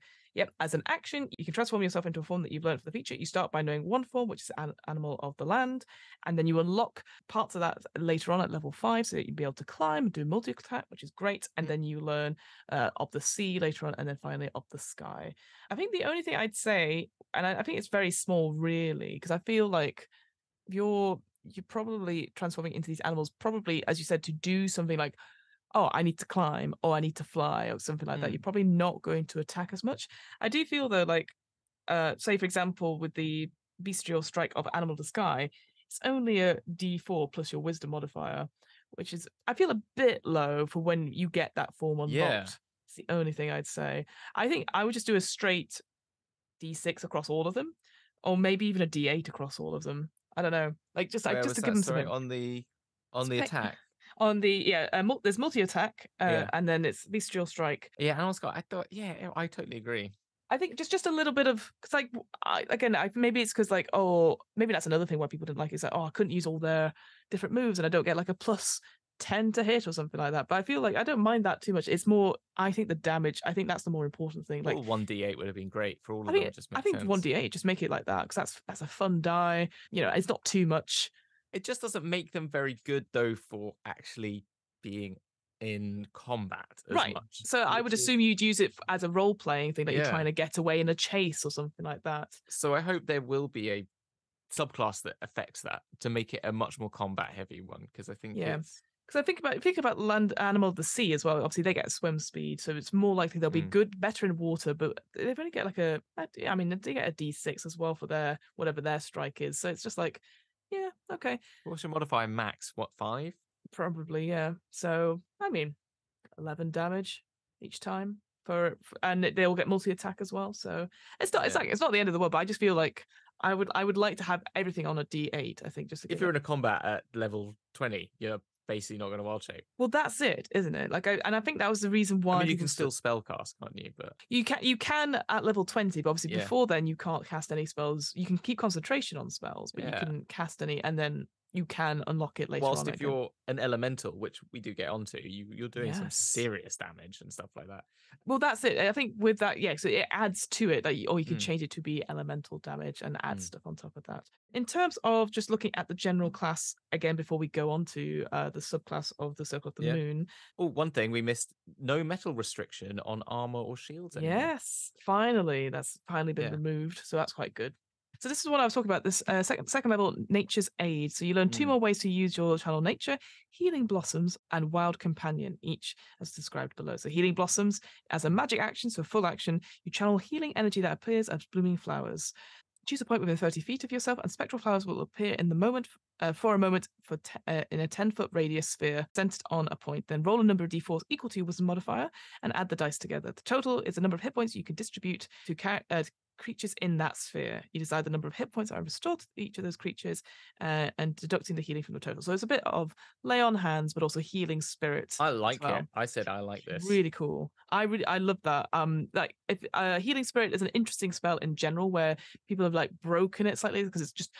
as an action, you can transform yourself into a form that you've learned for the future. You start by knowing one form, which is animal of the land, and then you unlock parts of that later on at level 5 so that you'd be able to climb, do multi-attack, which is great, and then you learn of the sea later on, and then finally of the sky. I think the only thing I'd say, and I think it's very small really, because I feel like you're probably transforming into these animals, probably, as you said, to do something like, I need to climb or I need to fly or something like that. You're probably not going to attack as much. I do feel, though, like, say, for example, with the bestial strike of Animal of the Sky, it's only a D4 plus your wisdom modifier, which is, I feel, a bit low for when you get that form unlocked. Yeah. It's the only thing I'd say. I think I would just do a straight D6 across all of them, or maybe even a D8 across all of them. I don't know. Like, just like, just to give them something. On the attack. On the there's multi-attack, and then it's bestial strike. Yeah, and I thought, I totally agree. I think just a little bit of, because like maybe it's because like maybe that's another thing why people didn't like it, is that I couldn't use all their different moves and I don't get like a plus 10 to hit or something like that. But I feel like I don't mind that too much. It's more, I think the damage, I think that's the more important thing. Like 1d8 would have been great for all of them. Just I think 1d8, just make it like that, because that's a fun die. You know, it's not too much. It just doesn't make them very good, though, for actually being in combat as right. much. So I would assume you'd use it as a role-playing thing, that you're trying to get away in a chase or something like that. So I hope there will be a subclass that affects that to make it a much more combat-heavy one, because I think it's... Because I think about land animal of the sea as well. Obviously, they get swim speed, so it's more likely they'll be better in water. But they've only get like a, I mean, they get a D6 as well for their whatever their strike is. So it's just like, yeah, okay. What's your modifier max? What, 5? Probably, yeah. So I mean, 11 damage each time for and they all get multi attack as well. So it's not it's not the end of the world. But I just feel like I would like to have everything on a D8. I think just to if you're in a combat at level 20, you're basically not going to wild shape. Well, that's it, isn't it? Like, I think that was the reason why you can still spell cast, can't you? But you can at level 20, but obviously before then you can't cast any spells. You can keep concentration on spells, but you couldn't cast any, and then you can unlock it later. Whilst on, if you're an elemental, which we do get onto, you're doing some serious damage and stuff like that. Well, that's it. I think with that, so it adds to it, that or you can change it to be elemental damage and add stuff on top of that. In terms of just looking at the general class, again, before we go on to the subclass of the Circle of the Moon. Oh, one thing we missed, no metal restriction on armor or shields anymore. Yes, finally. That's finally been removed, so that's quite good. So this is what I was talking about, this second level, Nature's Aid. So you learn 2 more ways to use your channel nature, Healing Blossoms and Wild Companion, each as described below. So Healing Blossoms, as a magic action, so full action, you channel healing energy that appears as blooming flowers. Choose a point within 30 feet of yourself and spectral flowers will appear in the moment in a 10-foot radius sphere centered on a point. Then roll a number of d4s equal to your wisdom modifier and add the dice together. The total is the number of hit points you can distribute to creatures in that sphere. You decide the number of hit points are restored to each of those creatures and deducting the healing from the total. So it's a bit of lay on hands, but also healing spirits. I like it. I said I like this. Really cool. I love that. Like if healing spirit is an interesting spell in general, where people have like broken it slightly because it's just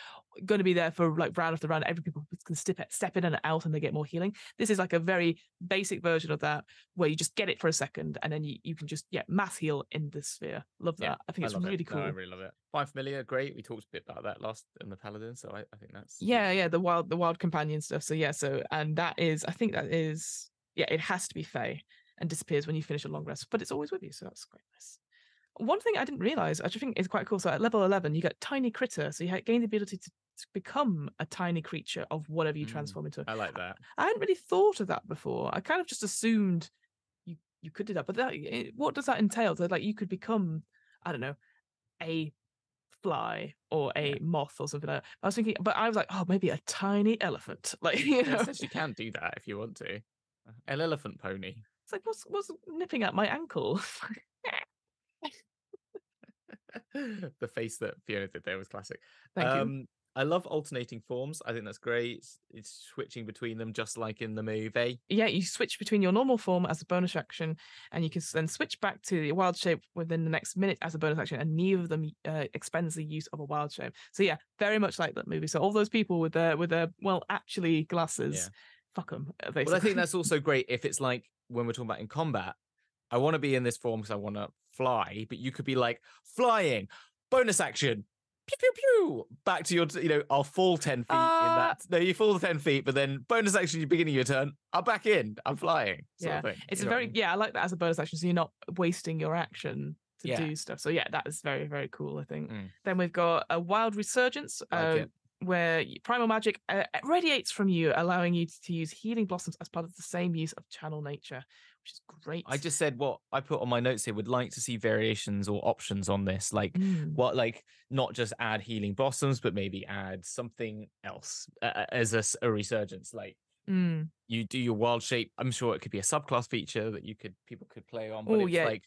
going to be there for like round after round. Every people can step in and out, and they get more healing. This is like a very basic version of that, where you just get it for a second, and then you can just mass heal in this sphere. Love that. I think it's really cool. No, I really love it. Find Familiar, great. We talked a bit about that last in the Paladin, so I think that's the wild companion stuff. So and that is, I think that is it has to be Fae and disappears when you finish a long rest, but it's always with you, so that's quite nice. One thing I didn't realize, I just think is quite cool. So at level 11, you get Tiny Critter, so you gain the ability to become a tiny creature of whatever you transform into. I like that. I hadn't really thought of that before. I kind of just assumed you could do that, but what does that entail? So like you could become, I don't know, a fly or a moth or something like that. I was thinking, but I was like, oh, maybe a tiny elephant. Like, since you can do that if you want to. An elephant pony. It's like, what's nipping at my ankle? The face that Fiona did there was classic. Thank you. I love alternating forms. I think that's great. It's switching between them, just like in the movie. Yeah, you switch between your normal form as a bonus action, and you can then switch back to the wild shape within the next minute as a bonus action, and neither of them expends the use of a wild shape. So yeah, very much like that movie. So all those people with their well, actually glasses, fuck them. Basically. Well, I think that's also great if it's like when we're talking about in combat. I want to be in this form because I want to fly, but you could be like flying, bonus action. Pew, pew, pew. Back to your, I'll fall 10 feet in that. No, you fall 10 feet, but then bonus action, you're beginning your turn. I'm back in. I'm flying. Sort of thing. It's I like that as a bonus action. So you're not wasting your action to do stuff. So yeah, that is very, very cool, I think. Then we've got a Wild Resurgence. Where primal magic radiates from you, allowing you to use healing blossoms as part of the same use of channel nature, which is great. I just said what I put on my notes here, would like to see variations or options on this, like what, like not just add healing blossoms, but maybe add something else as a resurgence, like you do your wild shape. I'm sure it could be a subclass feature that people could play on, but like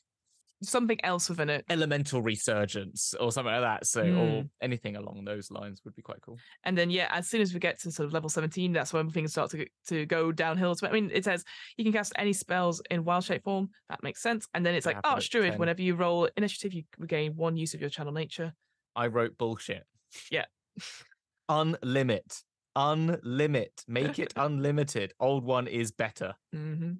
something else within it, elemental resurgence or something like that, or anything along those lines would be quite cool. And then as soon as we get to sort of level 17, that's when things start to go downhill. So, I mean, it says you can cast any spells in wild shape form. That makes sense. And then it's like Archdruid, whenever you roll initiative, you regain 1 use of your channel nature. I wrote bullshit. Yeah. Unlimit Unlimit. Make it unlimited. Old one is better. Mm-hmm.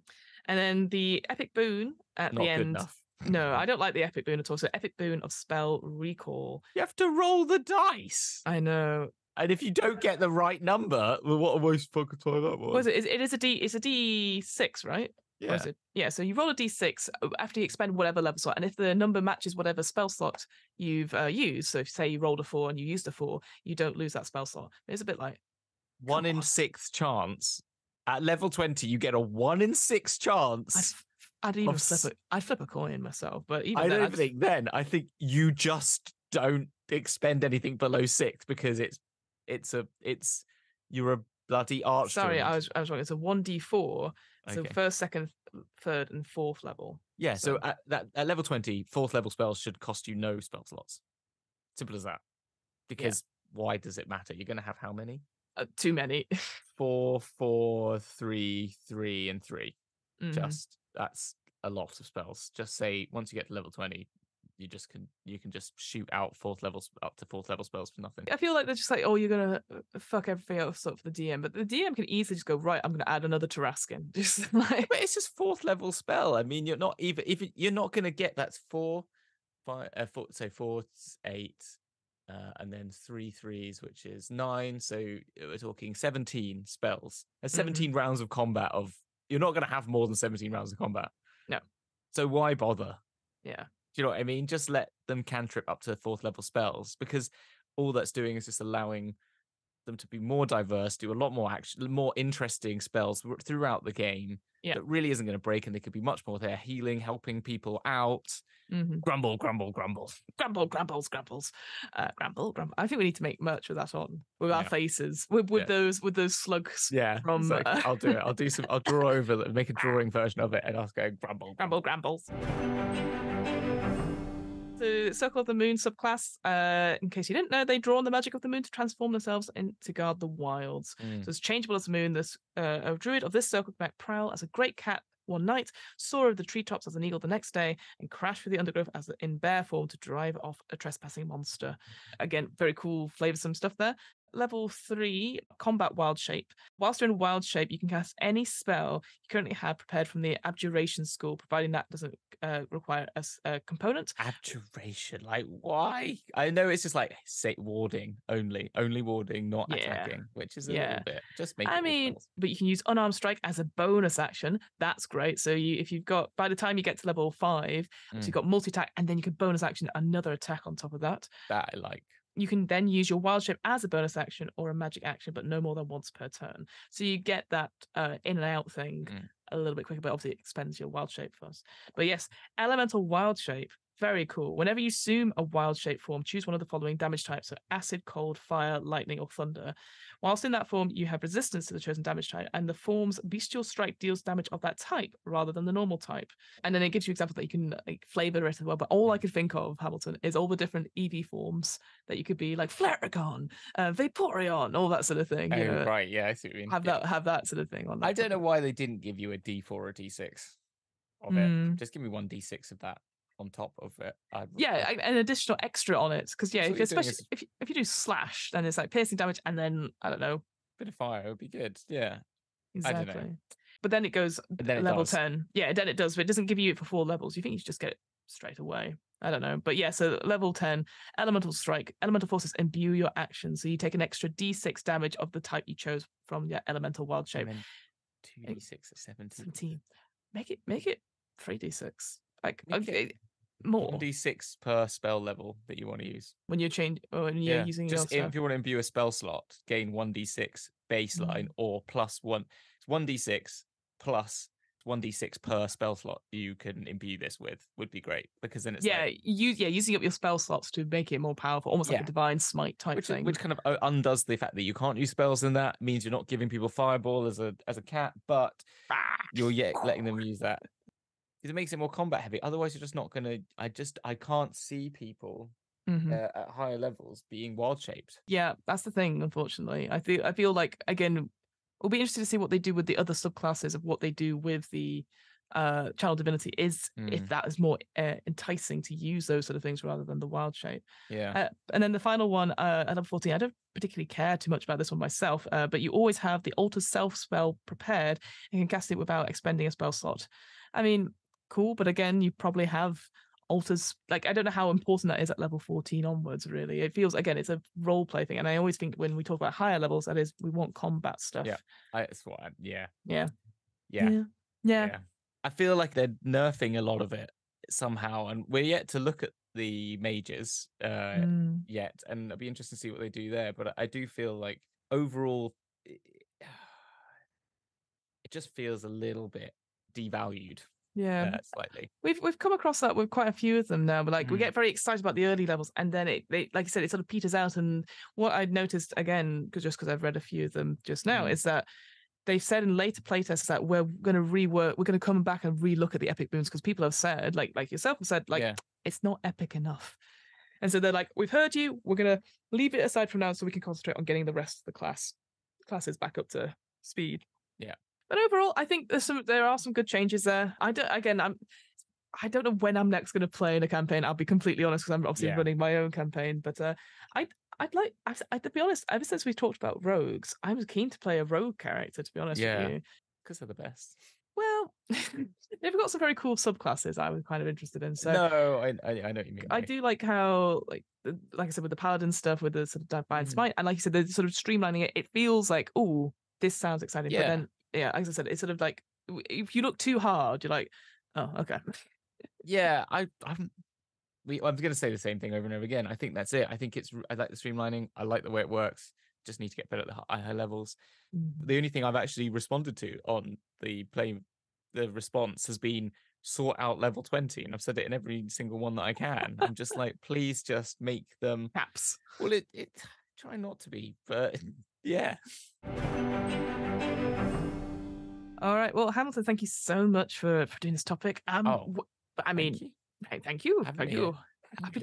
And then the epic boon at the end. Not good enough. No, I don't like the epic boon at all. So epic boon of spell recall. You have to roll the dice. I know. And if you don't get the right number, well, what a waste of fucking time that was. Was it? It is a D. It's a D6, right? Yeah. Yeah. So you roll a D6 after you expend whatever level slot, and if the number matches whatever spell slot you've used, so if, say you rolled a 4 and you used a 4, you don't lose that spell slot. It's a bit like one in six chance. At level 20, you get a 1 in 6 chance. I'd flip a coin myself, but even I don't think then. I think you just don't expend anything below 6 because it's you're a bloody arch. Sorry, I was wrong. It's a 1d4. So okay. First, second, third, and fourth level. Yeah. So at level 20, fourth level spells should cost you no spell slots. Simple as that. Because why does it matter? You're going to have how many? Too many. 4, 4, 3, 3, and 3. Mm-hmm. That's a lot of spells. Just say once you get to level 20, you can just shoot out up to fourth level spells for nothing. I feel like they're just like, oh, you're gonna fuck everything else up for the DM, but the DM can easily just go, right, I'm gonna add another Tarrascan. Just like, but it's just fourth level spell. I mean, you're not even if you're not gonna get that's 4, 5, 4, so 4, 8, and then 3 3s, which is 9. So we're talking 17 spells. There's 17 mm-hmm. rounds of combat. Of you're not gonna have more than 17 rounds of combat. No. So why bother? Yeah. Do you know what I mean? Just let them cantrip up to 4th level spells, because all that's doing is just allowing them to be more diverse, do a lot more action, more interesting spells throughout the game that really isn't going to break, and they could be much more there, healing, helping people out. Mm-hmm. Grumble. I think we need to make merch with that on, with our faces, with those slugs. Yeah, from exactly. I'll do it. I'll draw over, make a drawing version of it, and I'll go grumbles. The Circle of the Moon subclass, in case you didn't know, they draw on the magic of the moon to transform themselves and to guard the wilds. Mm. So it's changeable as the moon. This a druid of this circle can prowl as a great cat one night, soar over the treetops as an eagle the next day, and crash through the undergrowth as in bear form to drive off a trespassing monster. Again, very cool, flavoursome stuff there. Level 3, combat wild shape. Whilst you're in wild shape, you can cast any spell you currently have prepared from the abjuration school, providing that doesn't require a component. Abjuration, like why? I know it's just like say warding only warding, not attacking, which is a little bit just making. I mean, but you can use unarmed strike as a bonus action. That's great. So if you've got by the time you get to level 5, so you've got multi attack, and then you can bonus action another attack on top of that. That I like. You can then use your wild shape as a bonus action or a magic action, but no more than once per turn. So you get that in and out thing a little bit quicker, but obviously it expends your wild shape first. But yes, elemental wild shape, very cool. Whenever you assume a wild shape form, choose one of the following damage types, so acid, cold, fire, lightning, or thunder. Whilst in that form, you have resistance to the chosen damage type, and the form's bestial strike deals damage of that type rather than the normal type. And then it gives you examples that you can like, flavour the rest of the world. But all I could think of, Hamilton, is all the different EV forms that you could be, like Flaregon, Vaporeon, all that sort of thing. Oh, you know, right, yeah, I see what you mean. Have that sort of thing on that. I don't know why they didn't give you a D4 or a D6 of it. Just give me one D6 of that. On top of it, an additional extra on it, because if you do slash, then it's like piercing damage, and then I don't know, a bit of fire would be good. Yeah, exactly. I don't know. But then it goes then level 10. Yeah, then it does, but it doesn't give you it for 4 levels. You think you should just get it straight away? I don't know, but yeah. So level 10, elemental strike, elemental forces imbue your action, so you take an extra d6 damage of the type you chose from your elemental wild shape. 2d6 at 17. Make it 3d6. Like okay, more d6 per spell level that you want to use when you're using. Just if you want to imbue a spell slot, gain 1d6 baseline or plus one. It's 1d6 plus 1d6 per spell slot you can imbue this with would be great, because then it's using up your spell slots to make it more powerful, almost like a divine smite type thing, which kind of undoes the fact that you can't use spells in that. It means you're not giving people fireball as a cat, but you're yet letting them use that. It makes it more combat heavy. Otherwise, you're just not gonna. I can't see people at higher levels being wild shaped. Yeah, that's the thing. Unfortunately, I feel like again, we'll be interested to see what they do with the other subclasses, of what they do with the channel divinity is, if that is more enticing to use those sort of things rather than the wild shape. And then the final one, at level 14, I don't particularly care too much about this one myself, but you always have the alter self spell prepared and can cast it without expending a spell slot. I mean, cool, but again, you probably have alters. Like, I don't know how important that is at level 14 onwards, really. It feels, again, it's a role play thing, and I always think when we talk about higher levels, that is, we want combat stuff. Yeah, I feel like they're nerfing a lot of it somehow, and we're yet to look at the mages yet, and it'll be interesting to see what they do there. But I do feel like overall it just feels a little bit devalued. Slightly. We've come across that with quite a few of them now, but like we get very excited about the early levels, and then they, like you said, it sort of peters out. And what I've noticed again, just because I've read a few of them just now, is that they've said in later playtests that we're going to rework, we're going to come back and relook at the epic booms, because people have said, like yourself have said, it's not epic enough. And so they're like, we've heard you, we're going to leave it aside from now so we can concentrate on getting the rest of the classes back up to speed. Yeah. But overall, I think there are some good changes there. I don't know when I'm next going to play in a campaign. I'll be completely honest, because I'm obviously running my own campaign. But I'd to be honest, ever since we talked about rogues, I was keen to play a rogue character, to be honest with you, because they're the best. Well, they've got some very cool subclasses I was kind of interested in. So no, I know what you mean. I do like how, like I said, with the Paladin stuff, with the sort of Divine Smite, and like you said, they're sort of streamlining it. It feels like, oh, this sounds exciting, but then. Yeah, as I said, it's sort of like if you look too hard, you're like, oh, okay. Yeah, I was going to say the same thing over and over again. I think that's it. I like the streamlining. I like the way it works. Just need to get better at the higher levels. The only thing I've actually responded to on the response has been sort out level 20, and I've said it in every single one that I can. I'm just like, please, just make them caps. Well, it try not to be, but yeah. All right. Well, Hamilton, thank you so much for doing this topic. Thank you. Thank you.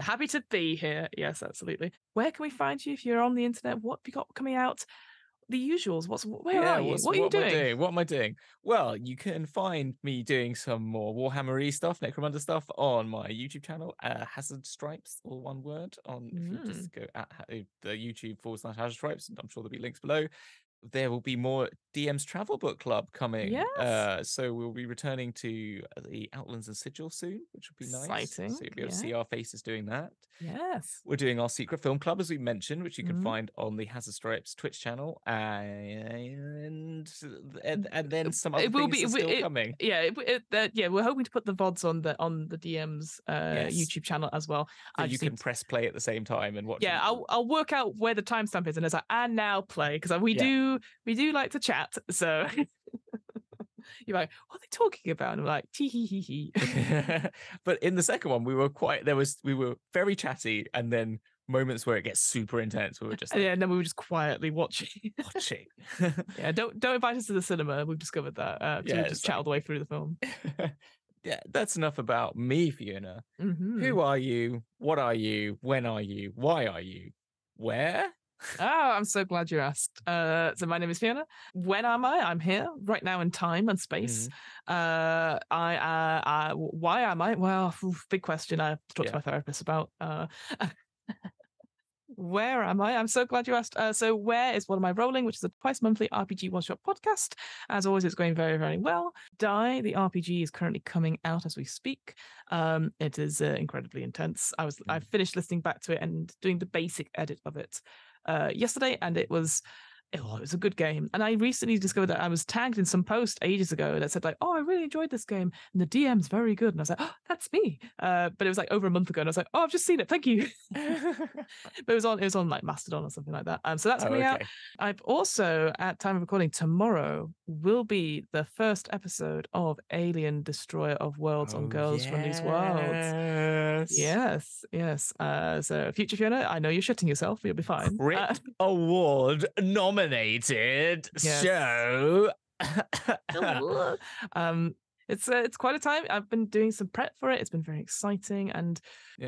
Happy to be here. Yes, absolutely. Where can we find you if you're on the internet? What have you got coming out? The usuals. Where are you? What am I doing? Well, you can find me doing some more Warhammer-y stuff, Necromunda stuff on my YouTube channel, Hazard Stripes, all one word. If you just go at the YouTube /Hazard Stripes, and I'm sure there'll be links below. There will be more DM's Travel Book Club coming. Yes. So we'll be returning to the Outlands and Sigil soon, which will be nice. Exciting. So you'll be able to see our faces doing that. Yes. We're doing our Secret Film Club, as we mentioned, which you can find on the Hazard Stripes Twitch channel. And then some other things still coming. We're hoping to put the VODs on the DM's YouTube channel as well. So you can press play at the same time and watch. Yeah, I'll work out where the timestamp is, and it's like, and now play, because we do. We do like to chat, so you're like, what are they talking about? And we're like, tee hee hee hee. But in the second one, we were very chatty, and then moments where it gets super intense, we were just like, and then we were just quietly watching. Yeah, don't invite us to the cinema. We've discovered that. We just chat all the way through the film. Yeah, that's enough about me, Fiona. Who are you? What are you? When are you? Why are you? Where? Oh, I'm so glad you asked. So my name is Fiona. When am I? I'm here right now in time and space. Why am I? Well, big question I have to talk to my therapist about. Where am I? I'm so glad you asked. So where is What Am I Rolling, which is a twice-monthly RPG one-shot podcast. As always, it's going very, very well. Die, the RPG, is currently coming out as we speak. It is incredibly intense. I finished listening back to it and doing the basic edit of it yesterday, and it was a good game. And I recently discovered that I was tagged in some post ages ago that said, like, oh, I really enjoyed this game, and the DM's very good. And I was like, oh, that's me. But it was like over a month ago, and I was like, oh, I've just seen it. Thank you. But it was on like Mastodon or something like that. So that's coming out. I've also, at time of recording, tomorrow will be the first episode of Alien Destroyer of Worlds on Girls from These Worlds. Yes. So future Fiona, I know you're shitting yourself. You'll be fine. Award nominated. Yes. Show. it's quite a time. I've been doing some prep for it. It's been very exciting, and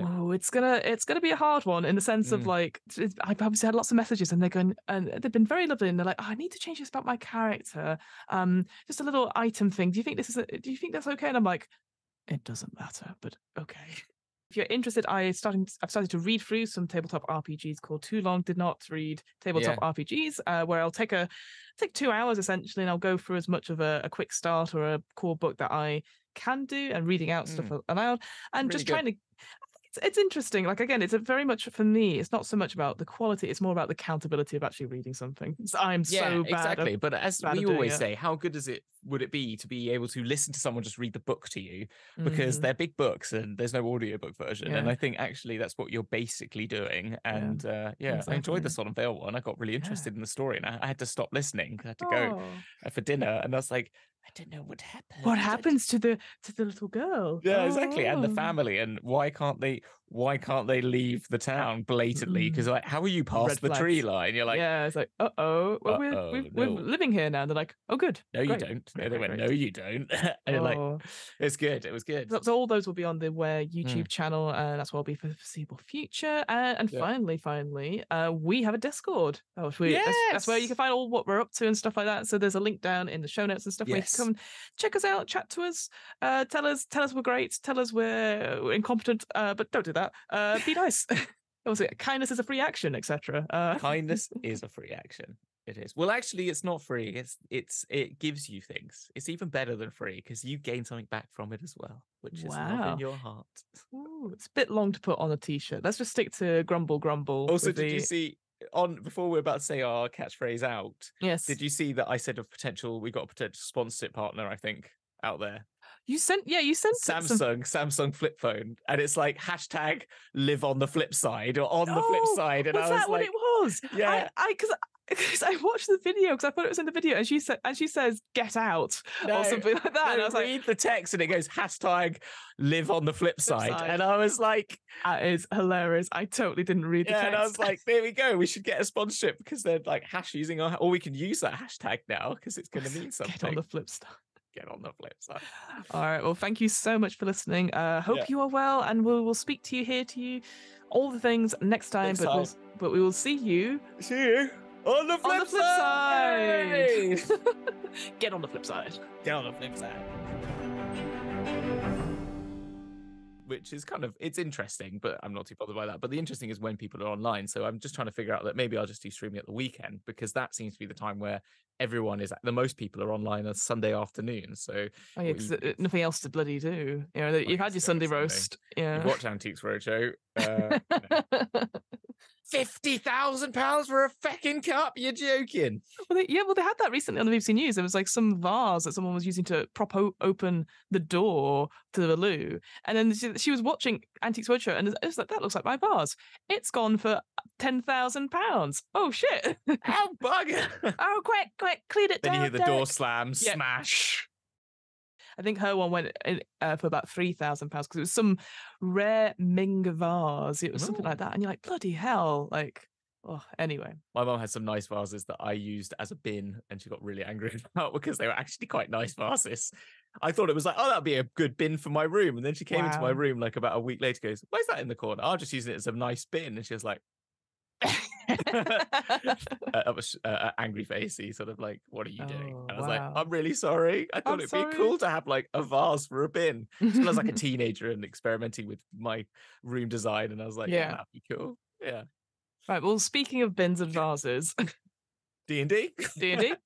oh, it's gonna be a hard one in the sense of like I've obviously had lots of messages, and they're going and they've been very lovely, and they're like, oh, I need to change this about my character, just a little item thing. Do you think this is? Do you think that's okay? And I'm like, it doesn't matter, but okay. If you're interested, I've started to read through some tabletop RPGs called Too Long. Did not read tabletop RPGs, where I'll take 2 hours essentially, and I'll go through as much of a quick start or a core book that I can do, and reading out stuff aloud, and really just trying to. It's interesting. Like again, it's a very much for me. It's not so much about the quality; it's more about the accountability of actually reading something. I'm so bad. Exactly. But as we always say, how good would it be to be able to listen to someone just read the book to you? Because they're big books and there's no audiobook version. Yeah. And I think actually that's what you're basically doing. And exactly. I enjoyed the Solemn Vale one. I got really interested in the story, and I had to stop listening. I had to go for dinner, and I was like, I don't know what happened. What happens to the little girl? Yeah, exactly, and the family, and why can't they leave the town blatantly? Because like, how are you past Red the flags. Tree line? You're like, yeah, it's like, well, we're living here now. And they're like, oh, good. No, great. You don't. No, they went, no, you don't. And you're like, it's good. It was good. So all those will be on the Where YouTube channel, and that's what will be for the foreseeable future. And finally, we have a Discord. Oh, that's where you can find all what we're up to and stuff like that. So there's a link down in the show notes and stuff. Yes. Come and check us out, chat to us, tell us we're great, tell us we're incompetent, but don't do that. Be nice. Obviously, kindness is a free action, etc. Kindness is a free action. It is. Well, actually, it's not free. It gives you things. It's even better than free because you gain something back from it as well, which is love in your heart. Ooh, it's a bit long to put on a t-shirt. Let's just stick to grumble. Also, you see? On before we're about to say our catchphrase out, yes. Did you see that I said we got a potential sponsorship partner? I think out there. You sent Samsung flip phone, and it's like # live on the flip side or on the flip side. And was I was that like, what it was? Yeah, because I watched the video because I thought it was in the video, and she says get out or something like that. No, and I was like, read the text, and it goes # live on the flip side, and I was like, that is hilarious. I totally didn't read the text, and I was like, there we go. We should get a sponsorship because they're like using our, or we can use that # now because it's going to mean something. Get on the flip side. All right. Well, thank you so much for listening. Hope you are well, and we'll speak to you, hear to you, all the things next time. But we will see you. See you. On the flip side. Get on the flip side. Get on the flip side. Which is it's interesting, but I'm not too bothered by that. But the interesting is when people are online. So I'm just trying to figure out that maybe I'll just do streaming at the weekend, because that seems to be the time where everyone is, the most people are online on Sunday afternoon. So nothing else to bloody do. You know, you've had your Sunday roast. Yeah. You watch Antiques Roadshow. No. £50,000 for a feckin' cup? You're joking. Well, they had that recently on the BBC News. There was like some vase that someone was using to prop open the door to the loo. And then she was watching Antiques Roadshow, and it's like, that looks like my vase. It's gone for £10,000. Oh, shit. Oh, bugger. Oh, quick, clean it down. Then you hear the door slam, smash. I think her one went for about £3,000 because it was some rare Ming vase. It was something like that. And you're like, bloody hell. Like, oh, anyway. My mum had some nice vases that I used as a bin, and she got really angry about because they were actually quite nice vases. I thought it was like, oh, that'd be a good bin for my room. And then she came into my room like about a week later, goes, where's that in the corner? I'll just use it as a nice bin. And she was like, that was an angry face. He sort of like, what are you doing? And I was like, I'm really sorry. I thought it'd be cool to have like a vase for a bin. So I was like a teenager and experimenting with my room design, and I was like, yeah, that'd be cool. Yeah. Right. Well, speaking of bins and vases, D&D.